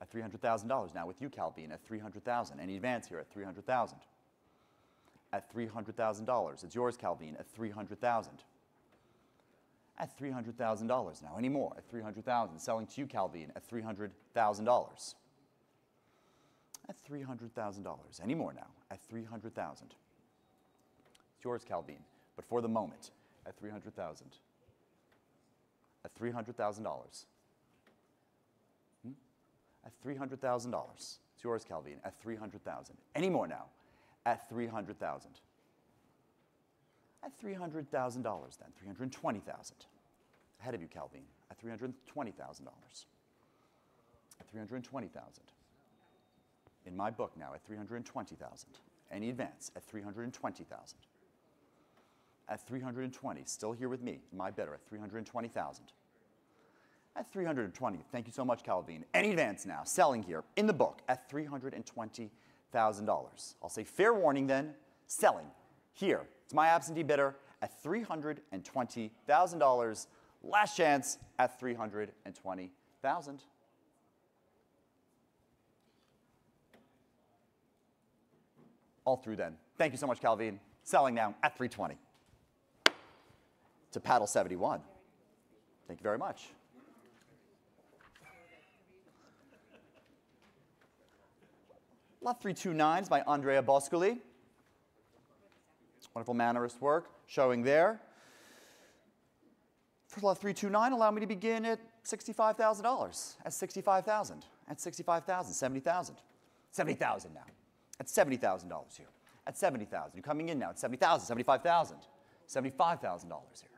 At three hundred thousand dollars now with you, Calvin, at three hundred thousand dollars. Any advance here at three hundred thousand dollars. At three hundred thousand dollars. It's yours, Calvin, at three hundred thousand dollars. At three hundred thousand dollars now. Any more at three hundred thousand dollars. Selling to you, Calvin, at three hundred thousand dollars. At three hundred thousand dollars. Any more now at three hundred thousand dollars. It's yours, Calvin, but for the moment at three hundred thousand dollars. At three hundred thousand dollars. At three hundred thousand dollars. It's yours, Calvin, at three hundred thousand dollars. Any more now? At three hundred thousand dollars. At three hundred thousand dollars then, three hundred twenty thousand dollars. Ahead of you, Calvin, at three hundred twenty thousand dollars. At three hundred twenty thousand dollars. In my book now, at three hundred twenty thousand dollars. Any advance? At three hundred twenty thousand dollars. At three hundred twenty thousand dollars, still here with me, in my bidder, at three hundred twenty thousand dollars. At three hundred twenty thousand dollars, thank you so much, Calvin. Any advance now, selling here, in the book, at three hundred twenty thousand dollars. I'll say fair warning then, selling here. It's my absentee bidder at three hundred twenty thousand dollars. Last chance at three hundred twenty thousand dollars. All through then. Thank you so much, Calvin. Selling now at three hundred twenty thousand dollars. To Paddle seventy-one. Thank you very much. Lot three two nine is by Andrea Boscoli. Wonderful mannerist work showing there. For lot three two nine, allow me to begin at sixty-five thousand dollars. At sixty-five thousand dollars. At sixty-five thousand dollars. seventy thousand dollars. seventy thousand dollars now. At seventy thousand dollars here. At seventy thousand dollars. You're coming in now at seventy thousand dollars. seventy-five thousand dollars. seventy-five thousand dollars here.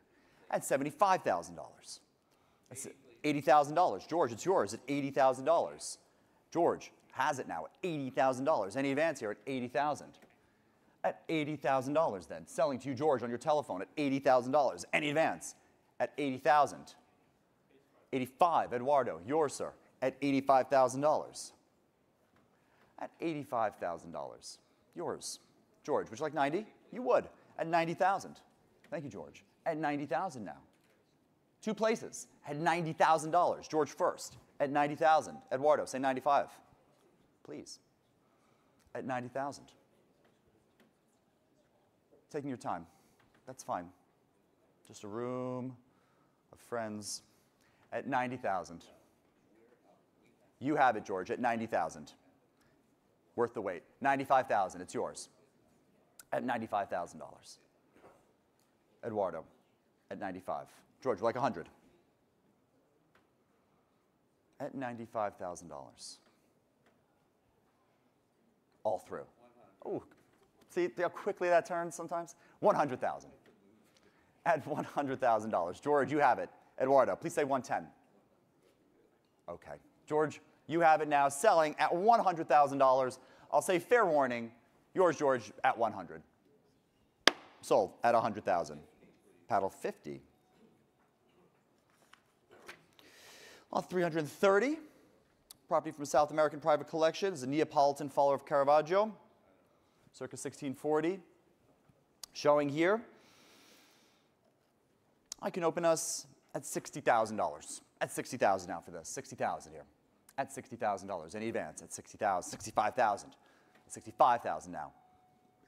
At seventy-five thousand dollars. That's eighty thousand dollars. George, it's yours at eighty thousand dollars. George has it now at eighty thousand dollars. Any advance here at eighty thousand dollars. At eighty thousand dollars then. Selling to you, George, on your telephone at eighty thousand dollars. Any advance at eighty thousand dollars. eighty-five, Eduardo, yours, sir, at eighty-five thousand dollars. At eighty-five thousand dollars. Yours. George, would you like ninety? You would. At ninety thousand dollars. Thank you, George. at ninety thousand now. Two places had ninety thousand dollars. George the First at ninety thousand. Eduardo, say ninety-five, please. At ninety thousand. Taking your time. That's fine. Just a room of friends at ninety thousand. You have it, George, at ninety thousand. Worth the wait. ninety-five thousand, it's yours. At ninety-five thousand dollars. Eduardo, at ninety-five. George, like one hundred. At ninety-five thousand dollars. All through. Oh, see how quickly that turns sometimes? one hundred thousand dollars. At one hundred thousand dollars. George, you have it. Eduardo, please say one ten. Okay. George, you have it now, selling at one hundred thousand dollars. I'll say fair warning. Yours, George, at one hundred. Sold at one hundred thousand. Paddle fifty. On three hundred thirty, property from South American private collection is a Neapolitan follower of Caravaggio, circa sixteen forty. Showing here, I can open us at sixty thousand dollars. At sixty thousand dollars now for this. sixty thousand dollars here. At sixty thousand dollars in advance. At sixty thousand dollars. sixty-five thousand dollars. sixty-five thousand dollars now.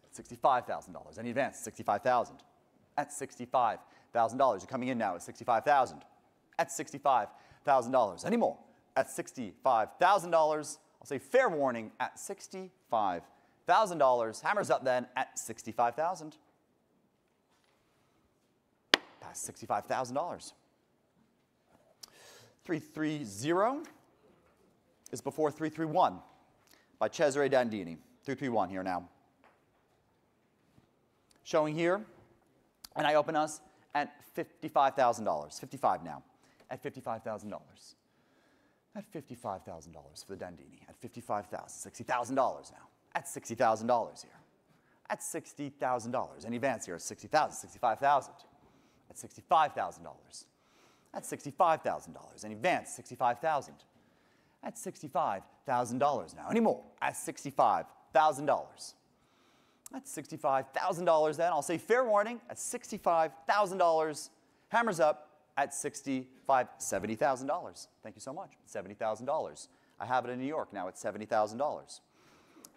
At sixty-five thousand dollars in advance. sixty-five thousand dollars. At sixty-five thousand dollars. You're coming in now at sixty-five thousand dollars. At sixty-five thousand dollars. Any more? At sixty-five thousand dollars. I'll say fair warning at sixty-five thousand dollars. Hammers up then at sixty-five thousand dollars. Past sixty-five thousand dollars. three thirty is before three thirty-one by Cesare Dandini. three thirty-one here now. Showing here, and I open us at fifty-five thousand dollars. fifty-five now. At fifty-five thousand dollars. At fifty-five thousand dollars for the Dandini. At fifty-five thousand dollars. sixty thousand dollars now. At sixty thousand dollars here. At sixty thousand dollars. In advance here at sixty thousand dollars. sixty-five thousand dollars. At sixty-five thousand dollars. At sixty-five thousand dollars. In advance, sixty-five thousand dollars. At sixty-five thousand dollars now. Any more? At sixty-five thousand dollars. At sixty-five thousand dollars then. I'll say fair warning. At sixty-five thousand dollars. Hammers up at sixty-five thousand dollars. seventy thousand dollars. Thank you so much. seventy thousand dollars. I have it in New York now at seventy thousand dollars.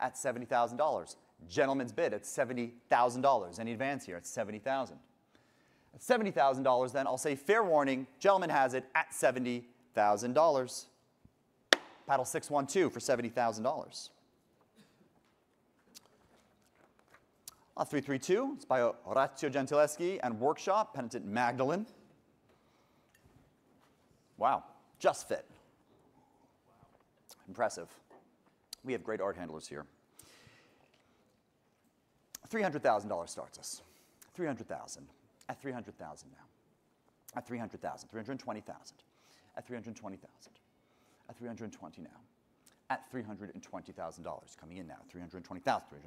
At seventy thousand dollars. Gentleman's bid at seventy thousand dollars. In advance here at seventy thousand dollars. At seventy thousand dollars then, I'll say fair warning, gentleman has it at seventy thousand dollars. Paddle six twelve for seventy thousand dollars. Uh, three thirty-two, it's by Orazio Gentileschi and Workshop, Penitent Magdalene. Wow, just fit. Impressive. We have great art handlers here. three hundred thousand dollars starts us, three hundred thousand dollars. At three hundred thousand now. At three hundred thousand. three hundred twenty thousand. At three hundred twenty thousand. At three hundred twenty now. At three hundred twenty thousand dollars. Coming in now. three hundred twenty thousand dollars.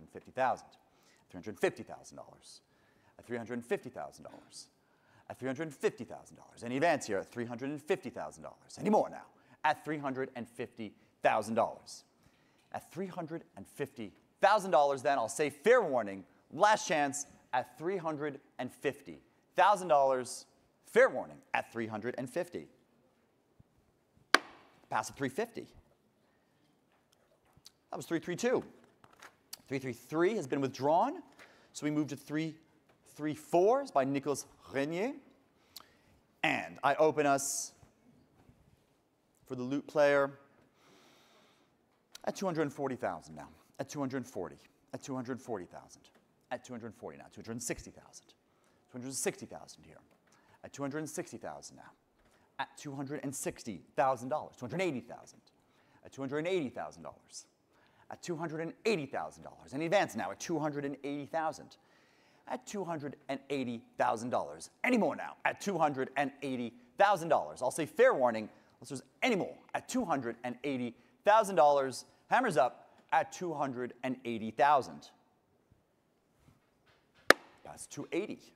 three hundred fifty thousand dollars. three hundred fifty thousand dollars. At three hundred fifty thousand dollars. At three hundred fifty thousand dollars. Any advance here at three hundred fifty thousand dollars. Any more now? At three hundred fifty thousand dollars. At three hundred fifty thousand dollars then, I'll say fair warning. Last chance at three hundred fifty thousand dollars. one thousand dollars, fair warning, at three hundred fifty thousand dollars. Pass of three fifty. That was three thirty-two. three thirty-three has been withdrawn, so we move to three thirty-four. It's by Nicolas Renier. And I open us for the lute player at two hundred forty thousand dollars now. At two hundred forty thousand dollars. At two hundred forty thousand dollars. At two hundred forty thousand dollars now. two hundred sixty thousand dollars. two hundred sixty thousand dollars here. At two hundred sixty thousand dollars now. At two hundred sixty thousand dollars. two hundred eighty thousand dollars. At two hundred eighty thousand dollars. At two hundred eighty thousand dollars. In advance now at two hundred eighty thousand dollars. At two hundred eighty thousand dollars. Any more now at two hundred eighty thousand dollars. I'll say fair warning. Unless there's any more at two hundred eighty thousand dollars. Hammers up at two hundred eighty thousand dollars. That's two hundred eighty thousand dollars.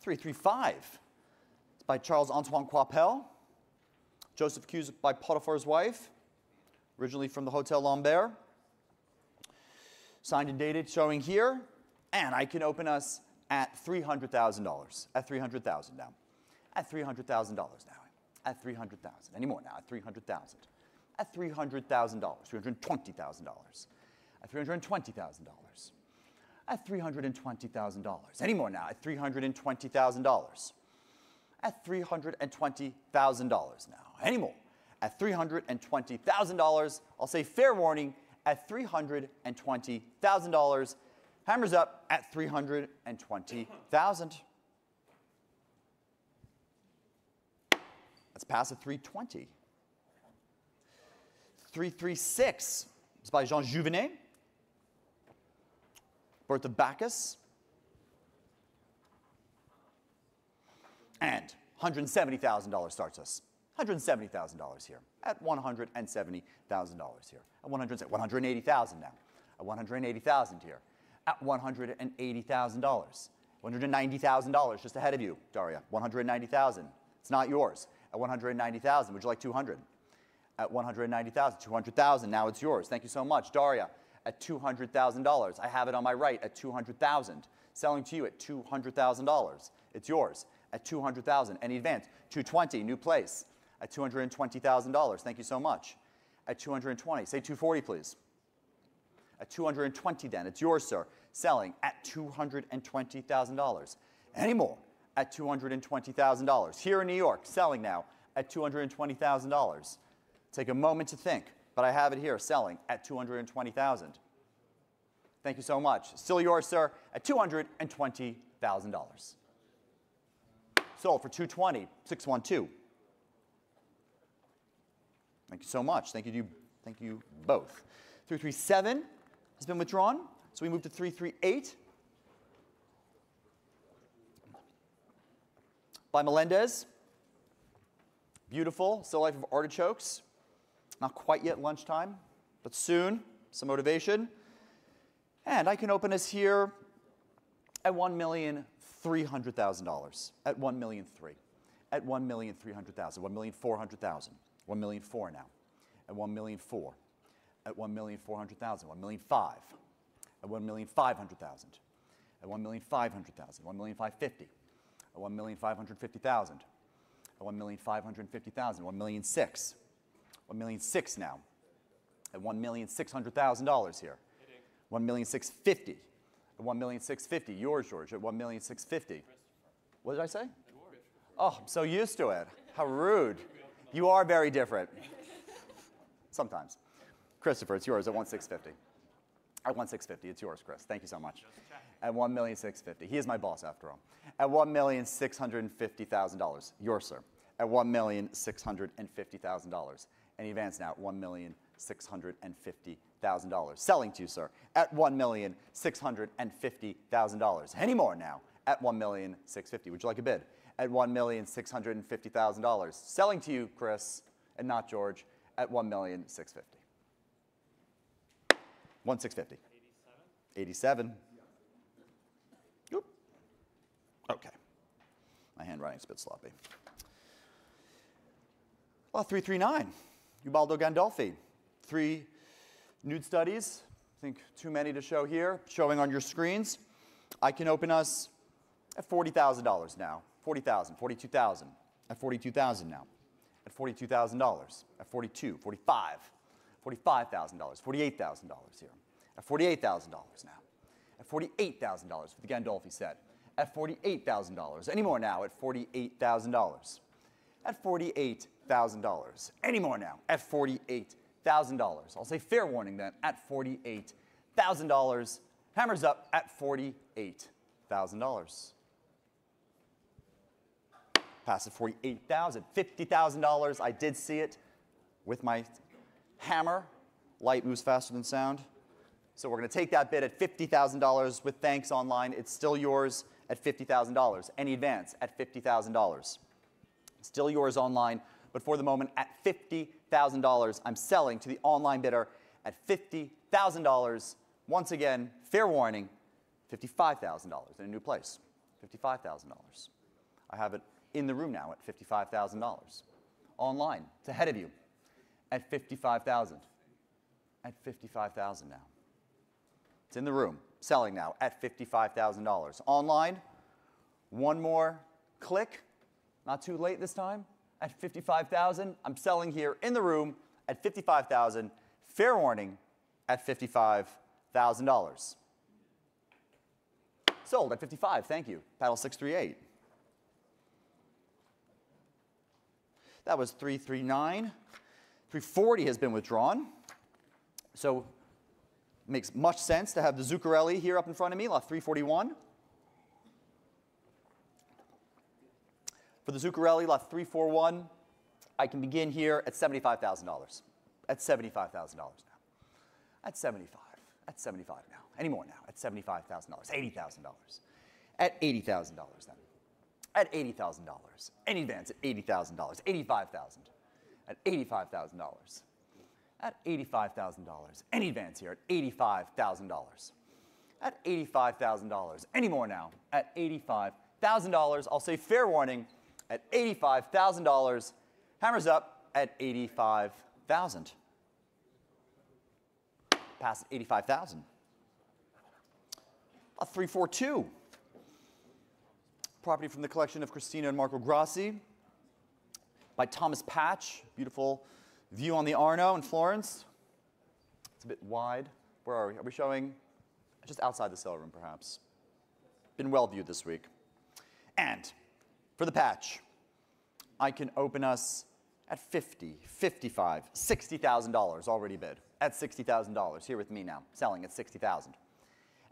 three thirty-five, it's by Charles-Antoine Coypel, Joseph Hughes by Potiphar's wife, originally from the Hotel Lambert, signed and dated, showing here, and I can open us at three hundred thousand dollars, at three hundred thousand dollars now, at three hundred thousand dollars now, at three hundred thousand dollars, anymore now, at three hundred thousand dollars, at three hundred thousand dollars, three hundred twenty thousand dollars, at three hundred twenty thousand dollars, at three hundred twenty thousand dollars, anymore now, at three hundred twenty thousand dollars, at three hundred twenty thousand dollars now, anymore, at three hundred twenty thousand dollars, I'll say fair warning, at three hundred twenty thousand dollars, hammers up at three hundred twenty thousand dollars. Let's pass a three twenty. three thirty-six, it's by Jean Jouvenet. Birth of Bacchus. And one hundred seventy thousand dollars starts us. one hundred seventy thousand dollars here, at one hundred seventy thousand dollars here, at one hundred eighty thousand dollars now, at one hundred eighty thousand dollars here, at one hundred eighty thousand dollars, one hundred ninety thousand dollars just ahead of you, Daria, one hundred ninety thousand dollars, it's not yours, at one hundred ninety thousand dollars, would you like two hundred dollars? At one hundred ninety thousand dollars, two hundred thousand dollars, now it's yours, thank you so much, Daria, at two hundred thousand dollars, I have it on my right, at two hundred thousand dollars, selling to you at two hundred thousand dollars, it's yours, at two hundred thousand dollars, any advance, two hundred twenty thousand dollars, new place, at two hundred twenty thousand dollars, thank you so much. At two hundred twenty thousand dollars, say two hundred forty thousand dollars, please. At two hundred twenty thousand dollars then, it's yours, sir. Selling at two hundred twenty thousand dollars. Any more? At two hundred twenty thousand dollars. Here in New York, selling now at two hundred twenty thousand dollars. Take a moment to think, but I have it here, selling at two hundred twenty thousand dollars. Thank you so much. Still yours, sir, at two hundred twenty thousand dollars. Sold for two hundred twenty thousand dollars, six one two. Thank you so much. Thank you to you, thank you both. three thirty-seven has been withdrawn, so we move to three thirty-eight. By Melendez. Beautiful, still life of artichokes. Not quite yet lunchtime, but soon, some motivation. And I can open us here at one million three hundred thousand dollars, at one million three hundred thousand dollars, at one million three hundred thousand dollars, one million four hundred thousand dollars. one million four now, at one million four, at one million four hundred thousand, one million five, at one million five hundred thousand, at one million five hundred thousand, one million five hundred fifty, at one million five hundred fifty thousand, at one million five hundred fifty thousand, one million six, one million six now, at one million six hundred thousand dollars here, one million six hundred fifty, at one million six hundred fifty, yours, George, at one million six hundred fifty. What did I say? Oh, I'm so used to it. How rude. You are very different. Sometimes. Christopher, it's yours at one million six hundred fifty. At one million six hundred fifty, it's yours, Chris. Thank you so much. At one million six hundred fifty. He is my boss, after all. At one million six hundred fifty thousand dollars. Yours, sir. At one million six hundred fifty thousand dollars. Any advance now at one million six hundred fifty thousand dollars. Selling to you, sir, at one million six hundred fifty thousand dollars. Any more now at one million six hundred fifty thousand dollars. Would you like a bid? At one million six hundred fifty thousand dollars. Selling to you, Chris, and not George, at one million six hundred fifty thousand dollars. one million six hundred fifty thousand dollars. eighty-seven. eighty-seven. Oop. Okay. My handwriting's a bit sloppy. Well, three thirty-nine. Ubaldo Gandolfi. Three nude studies. I think too many to show here. Showing on your screens. I can open us at forty thousand dollars now. forty thousand, forty-two thousand, at forty-two thousand now, at forty-two thousand dollars, at forty-two, forty-five, forty-five thousand dollars, forty-eight thousand dollars here, at forty-eight thousand dollars now, at forty-eight thousand dollars for the Gandolfi set, at forty-eight thousand dollars, any more now, at forty-eight thousand dollars, at forty-eight thousand dollars, any more now, at forty-eight thousand dollars, I'll say fair warning then, at forty-eight thousand dollars, hammers up at forty-eight thousand dollars. Pass at forty-eight thousand dollars, fifty thousand dollars. I did see it with my hammer. Light moves faster than sound. So we're going to take that bid at fifty thousand dollars with thanks online. It's still yours at fifty thousand dollars. Any advance at fifty thousand dollars. Still yours online, but for the moment at fifty thousand dollars. I'm selling to the online bidder at fifty thousand dollars. Once again, fair warning, fifty-five thousand dollars in a new place. fifty-five thousand dollars. I have it in the room now at fifty-five thousand dollars. Online, it's ahead of you, at fifty-five thousand dollars. At fifty-five thousand dollars now. It's in the room, selling now at fifty-five thousand dollars. Online, one more click, not too late this time, at fifty-five thousand dollars. I'm selling here in the room at fifty-five thousand dollars. Fair warning, at fifty-five thousand dollars. Sold at fifty-five thousand dollars, thank you. Paddle six three eight. That was three three nine. three forty has been withdrawn. So it makes much sense to have the Zuccarelli here up in front of me, lot three forty-one. For the Zuccarelli, lot three forty-one, I can begin here at seventy-five thousand dollars. At seventy-five thousand dollars now. At seventy-five. At seventy-five now. Any more now? At seventy-five thousand dollars. eighty thousand dollars. At eighty thousand dollars then. At eighty thousand dollars. Any advance at eighty thousand dollars. eighty-five thousand dollars. At eighty-five thousand dollars. At eighty-five thousand dollars. Any advance here at eighty-five thousand dollars. At eighty-five thousand dollars. Any more now? At eighty-five thousand dollars. I'll say fair warning. At eighty-five thousand dollars. Hammers up at eighty-five thousand dollars. Pass at eighty-five thousand dollars. A three forty-two. Property from the collection of Christina and Marco Grassi by Thomas Patch. Beautiful view on the Arno in Florence. It's a bit wide. Where are we? Are we showing? Just outside the cell room, perhaps. Been well viewed this week. And for the Patch, I can open us at fifty thousand dollars, fifty-five thousand dollars, sixty thousand dollars already bid. At sixty thousand dollars here with me now, selling at sixty thousand dollars.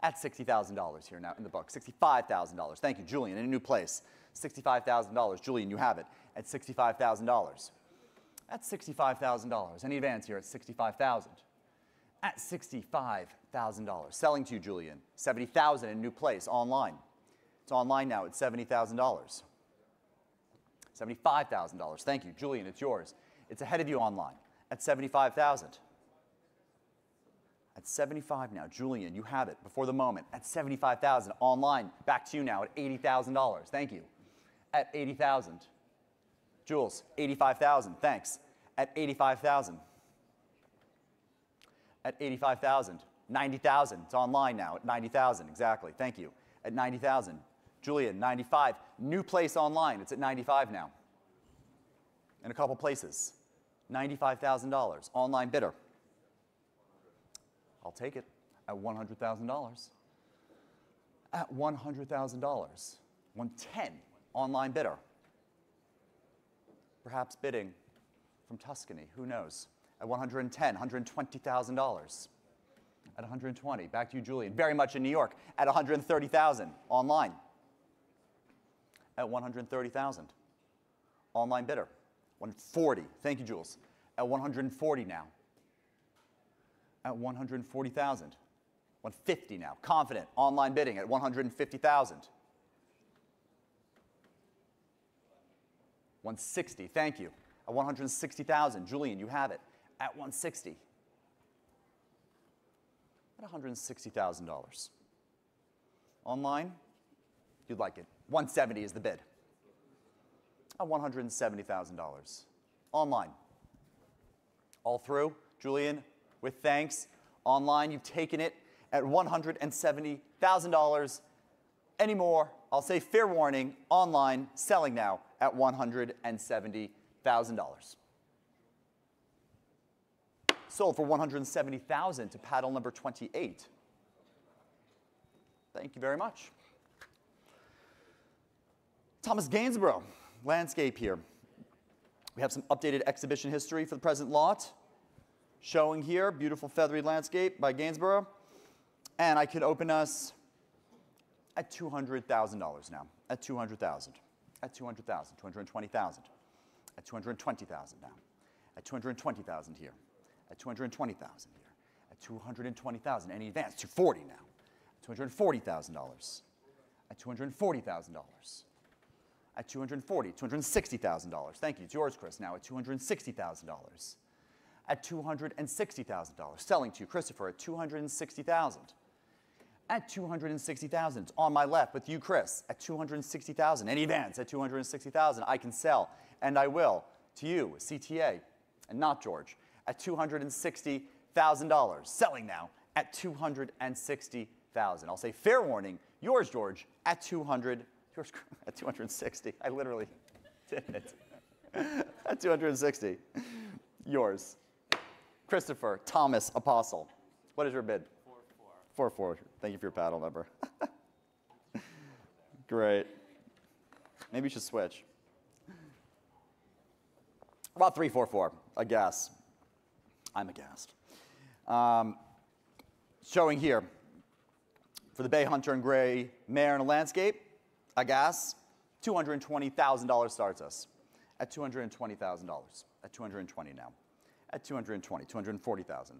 At sixty thousand dollars here now in the book. sixty-five thousand dollars. Thank you, Julian, in a new place. sixty-five thousand dollars. Julian, you have it. At sixty-five thousand dollars. At sixty-five thousand dollars. Any advance here at sixty-five thousand dollars. At sixty-five thousand dollars. Selling to you, Julian. seventy thousand dollars in a new place online. It's online now at seventy thousand dollars. seventy-five thousand dollars. Thank you, Julian, it's yours. It's ahead of you online at seventy-five thousand dollars. At seventy-five thousand dollars now, Julian, you have it before the moment at seventy-five thousand dollars online. Back to you now at eighty thousand dollars. Thank you. At eighty thousand dollars. Jules, eighty-five thousand dollars. Thanks. At eighty-five thousand dollars. At eighty-five thousand dollars. ninety thousand dollars. It's online now at ninety thousand dollars. Exactly. Thank you. At ninety thousand dollars. Julian, ninety-five, new place online. It's at ninety-five now. In a couple places. ninety-five thousand dollars, online bidder. I'll take it at one hundred thousand dollars. At one hundred thousand dollars, one ten, online bidder. Perhaps bidding from Tuscany, who knows? At one hundred ten thousand dollars, one hundred twenty thousand dollars. At one hundred twenty, back to you, Julian. Very much in New York. At one hundred thirty thousand dollars, online. At one hundred thirty thousand dollars. Online bidder. one hundred forty thousand dollars. Thank you, Jules. At one hundred forty thousand dollars now. At one hundred forty thousand dollars. one hundred fifty thousand dollars now. Confident. Online bidding at one hundred fifty thousand dollars. one hundred sixty thousand dollars. Thank you. At one hundred sixty thousand dollars. Julian, you have it. At one hundred sixty thousand dollars. At one hundred sixty thousand dollars. Online, you'd like it. one hundred seventy thousand dollars is the bid. At one hundred seventy thousand dollars. Online. All through, Julian, with thanks. Online, you've taken it at one hundred seventy thousand dollars. Any more, I'll say fair warning. Online, selling now at one hundred seventy thousand dollars. Sold for one hundred seventy thousand dollars to paddle number twenty-eight. Thank you very much. Thomas Gainsborough, landscape here. We have some updated exhibition history for the present lot. Showing here, beautiful feathery landscape by Gainsborough. And I could open us at two hundred thousand dollars now. At two hundred thousand dollars. At two hundred thousand dollars. two hundred twenty thousand dollars. At two hundred twenty thousand dollars now. At two hundred twenty thousand dollars here. At two hundred twenty thousand dollars here. At two hundred twenty thousand dollars. Any advance? two hundred forty thousand dollars now. two hundred forty thousand dollars. At two hundred forty thousand dollars. At two hundred forty thousand dollars, two hundred sixty thousand dollars. Thank you. It's yours, Chris, now at two hundred sixty thousand dollars. At two hundred sixty thousand dollars. Selling to you, Christopher, at two hundred sixty thousand dollars. At two hundred sixty thousand dollars. On my left with you, Chris, at two hundred sixty thousand dollars. Any advance at two hundred sixty thousand dollars. I can sell, and I will, to you, C T A, and not George, at two hundred sixty thousand dollars. Selling now at two hundred sixty thousand. I'll say fair warning, yours, George, at two hundred, yours at two hundred sixty. I literally didn't. At two hundred sixty, yours. Christopher Thomas Apostle, what is your bid? Four four. Four, four. Thank you for your paddle number. Great. Maybe you should switch. About three four four. Aghast. I'm aghast. Um, showing here for the Bay Hunter and Gray Mare and a Landscape. Aghast. Two hundred twenty thousand dollars starts us at two hundred twenty thousand dollars. At two hundred twenty now. At two hundred twenty. Two hundred forty thousand.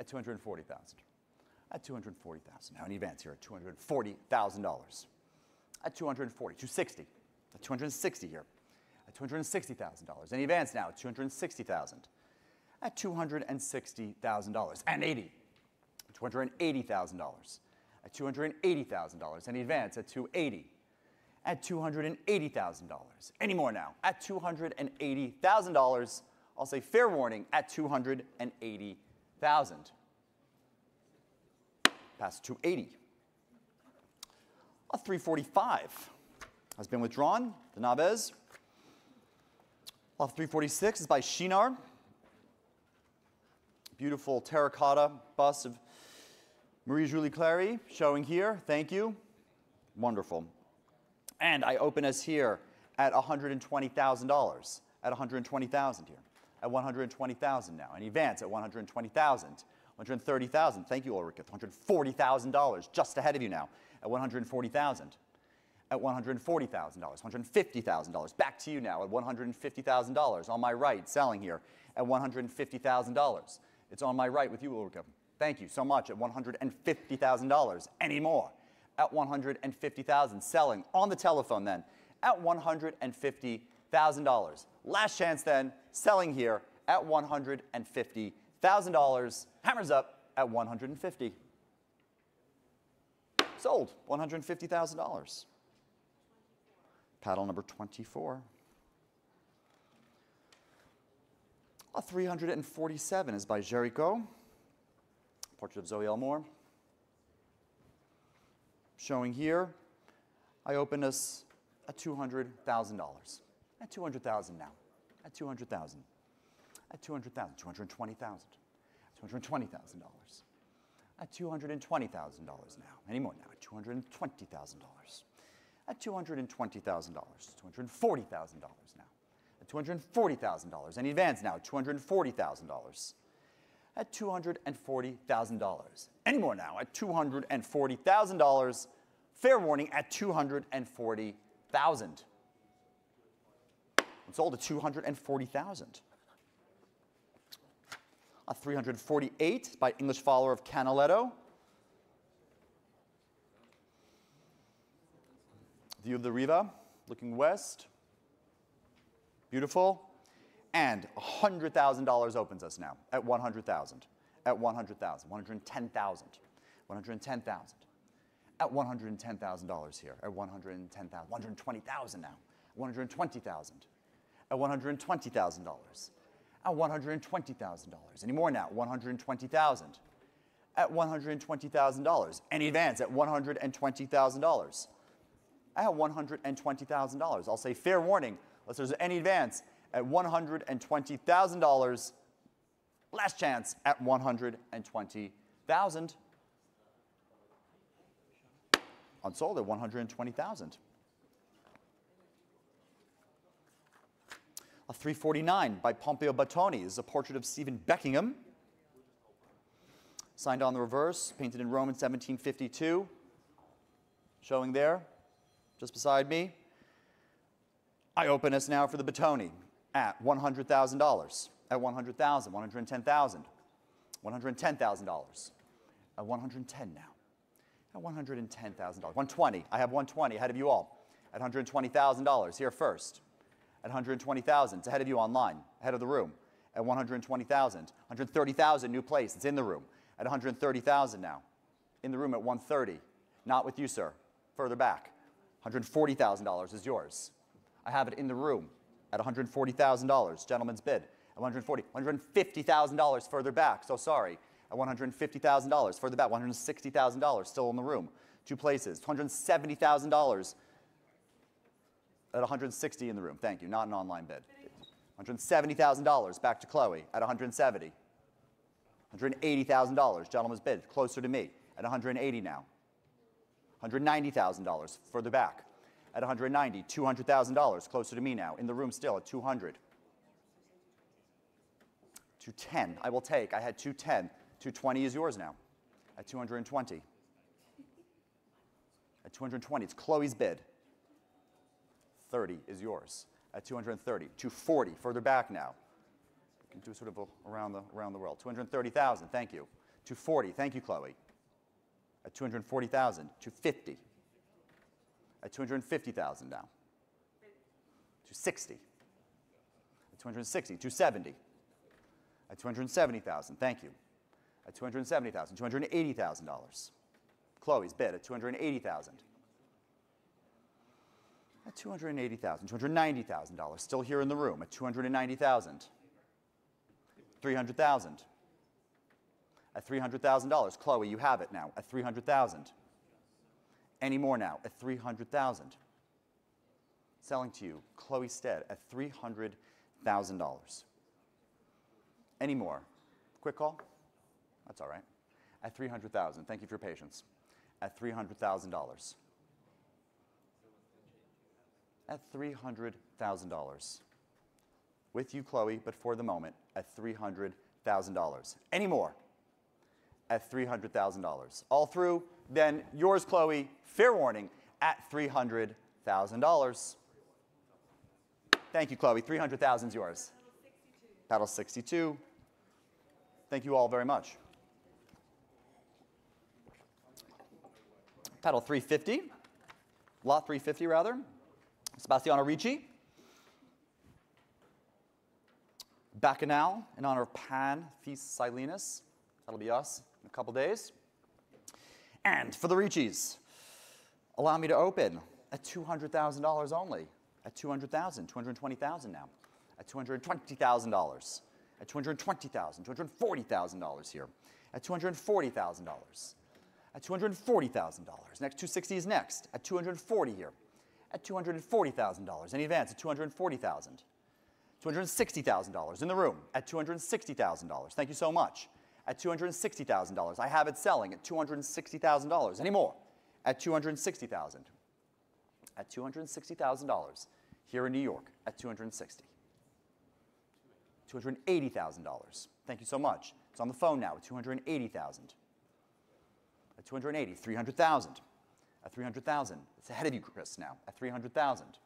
At two hundred forty thousand. At two hundred forty thousand. Now in advance here at two hundred forty thousand dollars. At two hundred forty, two sixty, at two hundred sixty here, at two hundred sixty thousand dollars. Any advance now, two hundred sixty thousand, at two hundred sixty thousand dollars, and eighty, at two hundred eighty thousand dollars, at two hundred eighty thousand dollars. Any advance at two eighty, at two hundred eighty thousand dollars. Any more now, at two hundred eighty thousand dollars. I'll say fair warning at two hundred eighty thousand dollars. Past two eighty. A three forty-five has been withdrawn, the Nabez. Lot three forty-six is by Shinar. Beautiful terracotta bust of Marie-Julie Clary showing here. Thank you. Wonderful. And I open us here at one hundred twenty thousand dollars. At one hundred twenty thousand dollars here. At one hundred twenty thousand dollars now. In advance at one hundred twenty thousand dollars. one hundred thirty thousand dollars. Thank you, Ulrich. one hundred forty thousand dollars just ahead of you now. At one hundred forty thousand dollars, at one hundred forty thousand dollars, one hundred fifty thousand dollars. Back to you now at one hundred fifty thousand dollars. On my right, selling here at one hundred fifty thousand dollars. It's on my right with you, Ulrika. Thank you so much at one hundred fifty thousand dollars. Any more at one hundred fifty thousand dollars. Selling on the telephone then at one hundred fifty thousand dollars. Last chance then, selling here at one hundred fifty thousand dollars. Hammers up at one hundred fifty thousand dollars. Sold, one hundred fifty thousand dollars. Paddle number twenty-four. A three forty-seven is by Jericho. Portrait of Zoe Elmore. Showing here, I opened us at two hundred thousand dollars. At two hundred thousand dollars now. At two hundred thousand dollars. At two hundred thousand dollars. two hundred twenty thousand dollars. two hundred twenty thousand dollars. At two hundred twenty thousand dollars now. Any more now? At two hundred twenty thousand dollars. At two hundred twenty thousand dollars. two hundred forty thousand dollars now. At two hundred forty thousand dollars. Any advance now? two hundred forty thousand dollars. At two hundred forty thousand dollars. Any more now? At two hundred forty thousand dollars. Fair warning at two hundred forty thousand dollars. It's sold at two hundred forty thousand dollars. A three forty-eight by English follower of Canaletto. View of the Riva, looking west. Beautiful. And one hundred thousand dollars opens us now at one hundred thousand dollars. At one hundred thousand dollars. one hundred ten thousand dollars. one hundred ten thousand dollars. At one hundred ten thousand dollars here. At one hundred ten thousand dollars. one hundred twenty thousand dollars now. one hundred twenty thousand dollars. At one hundred twenty thousand dollars. At one hundred twenty thousand dollars. Any more now? one hundred twenty thousand dollars. At one hundred twenty thousand dollars. Any advance at one hundred twenty thousand dollars. At one hundred twenty thousand dollars. I'll say fair warning, unless there's any advance at one hundred twenty thousand dollars. Last chance at one hundred twenty thousand dollars. Unsold at one hundred twenty thousand dollars. A three forty-nine by Pompeo Batoni is a portrait of Stephen Beckingham. Signed on the reverse, painted in Rome in seventeen fifty-two. Showing there, just beside me. I open us now for the Batoni at one hundred thousand dollars. At one hundred thousand dollars, one hundred ten thousand dollars, one hundred ten thousand dollars. At one hundred ten thousand dollars now. At one hundred ten thousand dollars. one hundred twenty thousand dollars. I have one hundred twenty thousand dollars ahead of you all. At one hundred twenty thousand dollars here first. At one hundred twenty thousand dollars, it's ahead of you online, ahead of the room. At one hundred twenty thousand dollars, one hundred thirty thousand dollars, new place, it's in the room. At one hundred thirty thousand dollars now, in the room at one hundred thirty thousand dollars. Not with you, sir, further back. one hundred forty thousand dollars is yours. I have it in the room at one hundred forty thousand dollars, gentleman's bid. At one hundred forty thousand dollars, one hundred fifty thousand dollars further back, so sorry. at one hundred fifty thousand dollars. Further back, one hundred sixty thousand dollars, still in the room. Two places, two hundred seventy thousand dollars at one hundred sixty in the room. Thank you, not an online bid. one hundred seventy thousand dollars, back to Chloe at one hundred seventy. one hundred eighty thousand dollars, gentleman's bid, closer to me, at one hundred eighty now. one hundred ninety thousand dollars, further back, at one hundred ninety, two hundred thousand dollars, closer to me now, in the room still at two hundred. two ten, I will take, I had two ten, two twenty is yours now, at two hundred twenty. At two hundred twenty, it's Chloe's bid, thirty is yours, at two hundred thirty, two forty, further back now. You can do sort of a, around, the, around the world. two hundred thirty thousand, thank you. two forty, thank you, Chloe. At two hundred forty thousand, two fifty. At two hundred fifty thousand now. two sixty. At two hundred sixty, two seventy. At two hundred seventy thousand, thank you. At two hundred seventy thousand, two hundred eighty thousand dollars. Chloe's bid at two hundred eighty thousand. At two hundred eighty thousand, two hundred ninety thousand dollars, still here in the room at two hundred ninety thousand. three hundred thousand. At three hundred thousand dollars, Chloe, you have it now. At three hundred thousand. Any more now? At three hundred thousand. Selling to you, Chloe Stead, at three hundred thousand dollars. Any more? Quick call? That's all right. At three hundred thousand. Thank you for your patience. At three hundred thousand dollars. At three hundred thousand dollars. With you, Chloe, but for the moment, at three hundred thousand dollars. Any more? At three hundred thousand dollars. All through, then yours, Chloe, fair warning, at three hundred thousand dollars. Thank you, Chloe. three hundred thousand dollars is yours. Paddle sixty-two. Thank you all very much. Paddle three fifty. Lot three fifty, rather. Sebastiano Ricci. Bacchanal in honor of Pan Thessalinus. That'll be us in a couple days. And for the Ricci's, allow me to open at two hundred thousand dollars only. At two hundred thousand dollars, two hundred twenty thousand dollars now. At two hundred twenty thousand dollars. At two hundred twenty thousand dollars, two hundred forty thousand dollars here. At two hundred forty thousand dollars. At two hundred forty thousand dollars. Next two sixty is next. At two hundred forty here. At two hundred forty thousand dollars in advance at two hundred forty thousand dollars. two hundred sixty thousand dollars in the room at two hundred sixty thousand dollars. Thank you so much. At two hundred sixty thousand dollars. I have it selling at two hundred sixty thousand dollars. Any more? At two hundred sixty thousand dollars. At two hundred sixty thousand dollars here in New York at two hundred sixty thousand dollars. two hundred eighty thousand dollars. Thank you so much. It's on the phone now at two hundred eighty thousand dollars. At two hundred eighty thousand dollars, three hundred thousand dollars. At three hundred thousand dollars. It's ahead of you, Chris, now. At three hundred thousand dollars.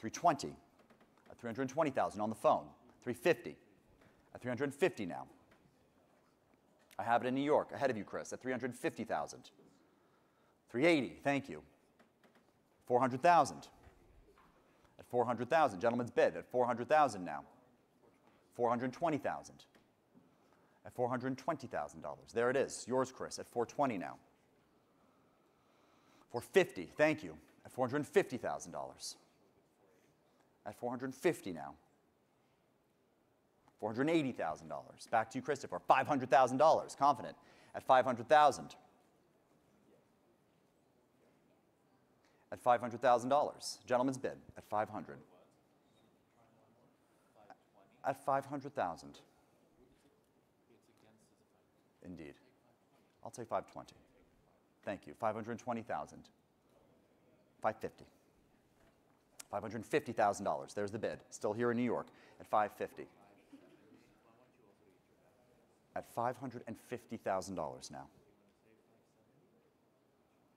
three hundred twenty thousand dollars. three hundred twenty thousand dollars on the phone, three hundred fifty thousand dollars, at three hundred fifty thousand dollars now. I have it in New York, ahead of you, Chris, at three hundred fifty thousand dollars, three hundred eighty thousand dollars, thank you, four hundred thousand dollars, at four hundred thousand dollars, gentleman's bid, at four hundred thousand dollars now, four hundred twenty thousand dollars, at four hundred twenty thousand dollars, there it is, yours, Chris, at four hundred twenty thousand dollars now, four hundred fifty thousand dollars, thank you, at four hundred fifty thousand dollars. At four hundred fifty thousand dollars now. four hundred eighty thousand dollars. Back to you, Christopher. five hundred thousand dollars. Confident. At five hundred thousand dollars. At five hundred thousand dollars. Gentleman's bid. At five hundred thousand dollars. At five hundred thousand dollars. Indeed. I'll take five hundred twenty thousand dollars. Thank you. five hundred twenty thousand dollars. five hundred fifty thousand dollars. five hundred fifty thousand dollars. There's the bid. Still here in New York at five hundred fifty thousand dollars. At five hundred fifty thousand dollars now.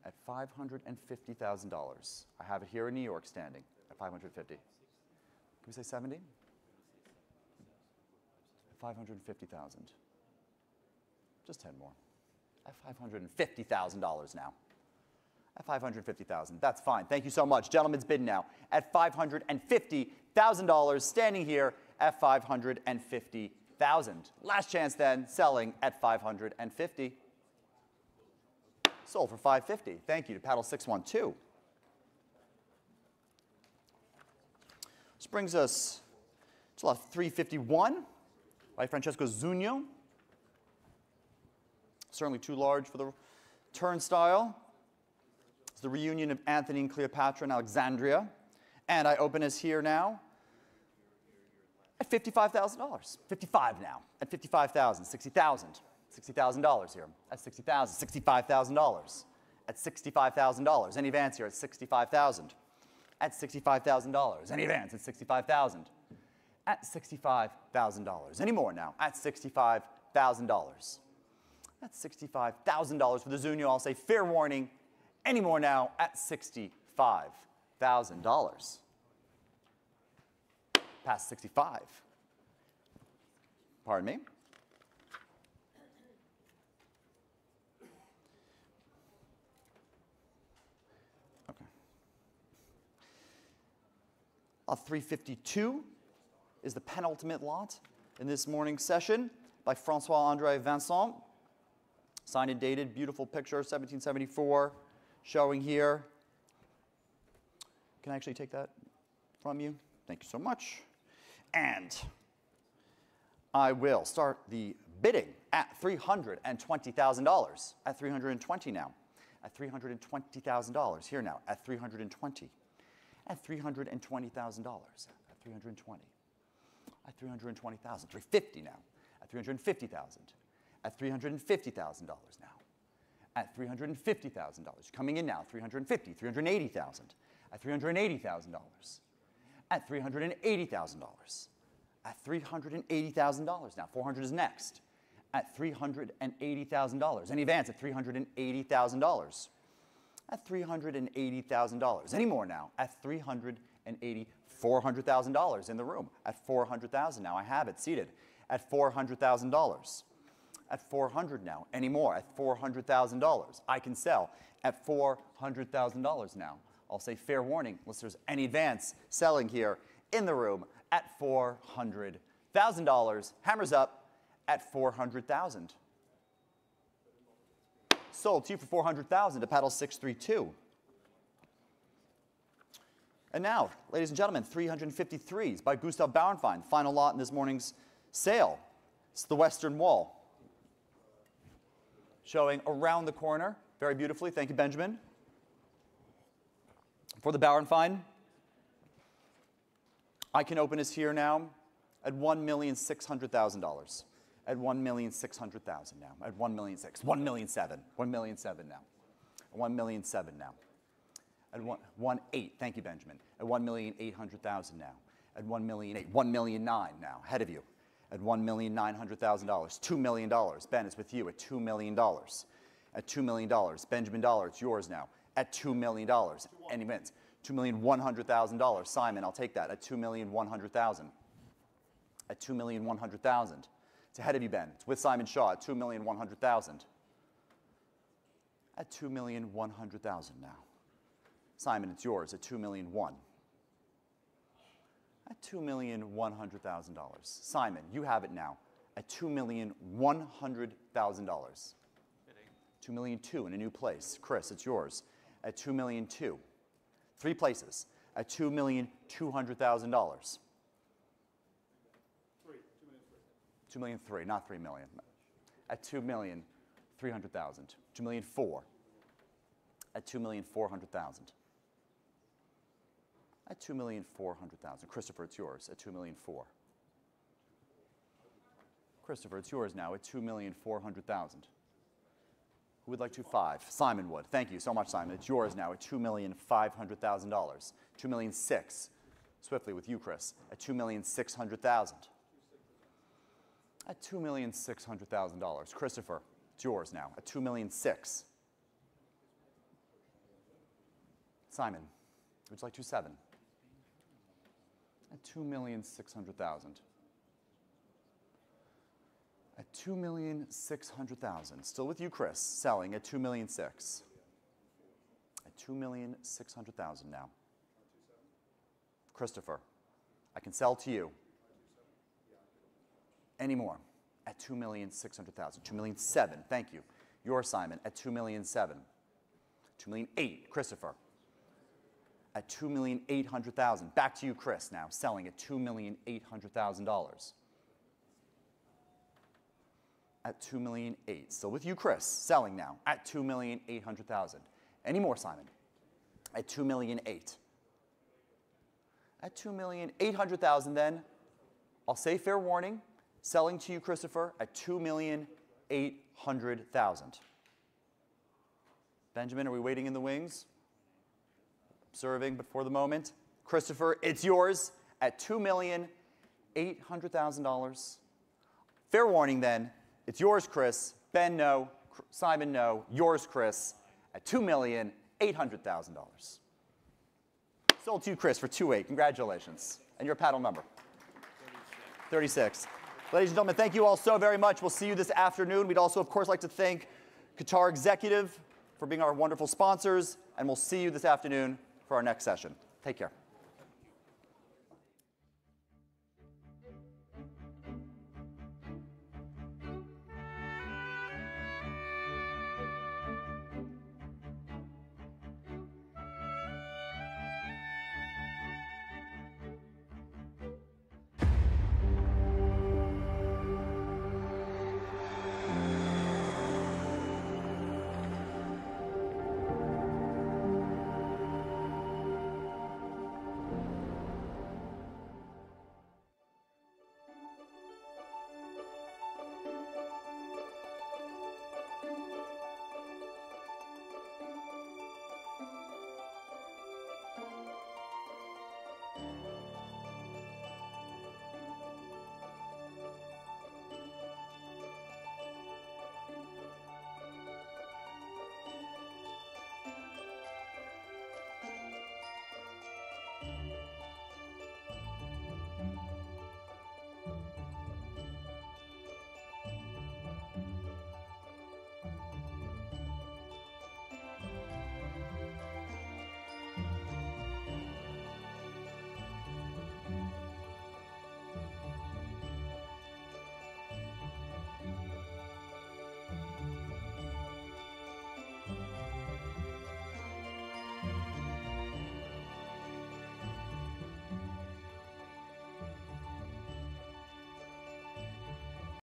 At five hundred fifty thousand dollars. I have it here in New York standing at five hundred fifty thousand dollars. Can we say seventy thousand dollars? At five hundred fifty thousand dollars. Just ten more. At five hundred fifty thousand dollars now. At five hundred fifty thousand dollars, that's fine. Thank you so much. Gentlemen's bid now at five hundred fifty thousand dollars, standing here at five hundred fifty thousand dollars. Last chance then, selling at five hundred fifty thousand dollars. Sold for five hundred fifty thousand dollars. Thank you to Paddle six one two. This brings us to lot three fifty-one by Francesco Zunio, certainly too large for the turnstile. It's the reunion of Anthony and Cleopatra in Alexandria. And I open us here now at fifty-five thousand dollars. fifty-five now, at fifty-five thousand dollars, sixty thousand dollars. sixty thousand dollars here, at sixty thousand dollars. sixty-five thousand dollars, at sixty-five thousand dollars. Any advance here at sixty-five thousand dollars. At sixty-five thousand dollars. Any advance at sixty-five thousand dollars. At sixty-five thousand dollars. Any more now? At sixty-five thousand dollars. That's sixty-five thousand dollars for the Zuño. I'll say fair warning. Any more now? At sixty-five thousand dollars. Past sixty-five. Pardon me. Okay. Lot three fifty-two is the penultimate lot in this morning's session by François-André Vincent. Signed and dated, beautiful picture, seventeen seventy-four, showing here. Can I actually take that from you? Thank you so much. And I will start the bidding at three hundred twenty thousand dollars. At three hundred twenty thousand dollars now. At three hundred twenty thousand dollars here now. At three hundred twenty thousand dollars. At three hundred twenty thousand dollars. At three hundred twenty thousand dollars. At three hundred twenty thousand dollars. three hundred fifty thousand dollars now. At three hundred fifty thousand dollars. At three hundred fifty thousand dollars now. At three hundred fifty thousand dollars. Coming in now, three hundred fifty thousand dollars, three hundred eighty thousand dollars. At three hundred eighty thousand dollars. At three hundred eighty thousand dollars. At three hundred eighty thousand dollars now. four hundred thousand dollars is next. At three hundred eighty thousand dollars. Any advance at three hundred eighty thousand dollars. At three hundred eighty thousand dollars. Any more now? At three hundred eighty thousand dollars. four hundred thousand dollars in the room. At four hundred thousand dollars now. I have it seated. At four hundred thousand dollars. At four hundred thousand dollars now. Any more? At four hundred thousand dollars. I can sell at four hundred thousand dollars now. I'll say fair warning, unless there's any advance selling here in the room at four hundred thousand dollars. Hammers up at four hundred thousand dollars. Sold to you for four hundred thousand dollars to Paddle six three two. And now, ladies and gentlemen, three hundred fifty-threes by Gustav Bauernfeind, final lot in this morning's sale. It's the Western Wall. Showing around the corner very beautifully. Thank you, Benjamin. For the Bauernfeind, I can open this here now at one million six hundred thousand dollars. At one million six hundred thousand dollars now. At one million six hundred thousand dollars. one million seven hundred thousand dollars. one million seven hundred thousand dollars now. one million seven hundred thousand dollars now. At one million eight hundred thousand dollars. Thank you, Benjamin. At one million eight hundred thousand dollars now. At one million eight hundred thousand dollars. one million nine hundred thousand dollars now. Ahead of you. At one million nine hundred thousand dollars. two million dollars. Ben, it's with you at two million dollars. At two million dollars. Benjamin Dollar, it's yours now. At two million dollars. Any minutes. two million one hundred thousand dollars. Simon, I'll take that. At two million one hundred thousand dollars. At two million one hundred thousand dollars. It's ahead of you, Ben. It's with Simon Shaw at two million one hundred thousand dollars. At two million one hundred thousand dollars now. Simon, it's yours at two million one hundred thousand dollars. At two million one hundred thousand dollars. Simon, you have it now at two million one hundred thousand dollars. two million two in a new place. Chris, it's yours at two million two. Three places at two million two hundred thousand dollars. two million three, not three million. At two million three hundred thousand. two million four. At two million four hundred thousand. At two million four hundred thousand. Christopher, it's yours at two million four. Christopher, it's yours now at two million four hundred thousand. Who would like to five? Simon would. Thank you so much, Simon. It's yours now at two million five hundred thousand dollars. two million six hundred thousand. Swiftly with you, Chris, at two million six hundred thousand. At two million six hundred thousand dollars. Christopher, it's yours now at two million six hundred thousand. Simon, would you like two seven? At two million six hundred thousand. At two million six hundred thousand. Still with you, Chris, selling at two million six hundred thousand. At two million six hundred thousand now. Christopher, I can sell to you. Any more? At two million six hundred thousand. two million seven. Thank you. Your Simon at two million seven. two million eight. Christopher. At two million eight hundred thousand. Back to you, Chris, now, selling at two million eight hundred thousand dollars. at two million eight hundred thousand. Still with you, Chris. Selling now at two million eight hundred thousand. Any more, Simon? At two million eight hundred thousand. At two million eight hundred thousand, then, I'll say fair warning. Selling to you, Christopher, at two million eight hundred thousand. Benjamin, are we waiting in the wings? Observing, but for the moment. Christopher, it's yours at two million eight hundred thousand dollars. Fair warning, then. It's yours, Chris. Ben, no. Simon, no. Yours, Chris, at two million eight hundred thousand dollars. Sold to you, Chris, for two eight. Congratulations. And your paddle number? thirty-six. Ladies and gentlemen, thank you all so very much. We'll see you this afternoon. We'd also, of course, like to thank Qatar Executive for being our wonderful sponsors, and we'll see you this afternoon for our next session. Take care.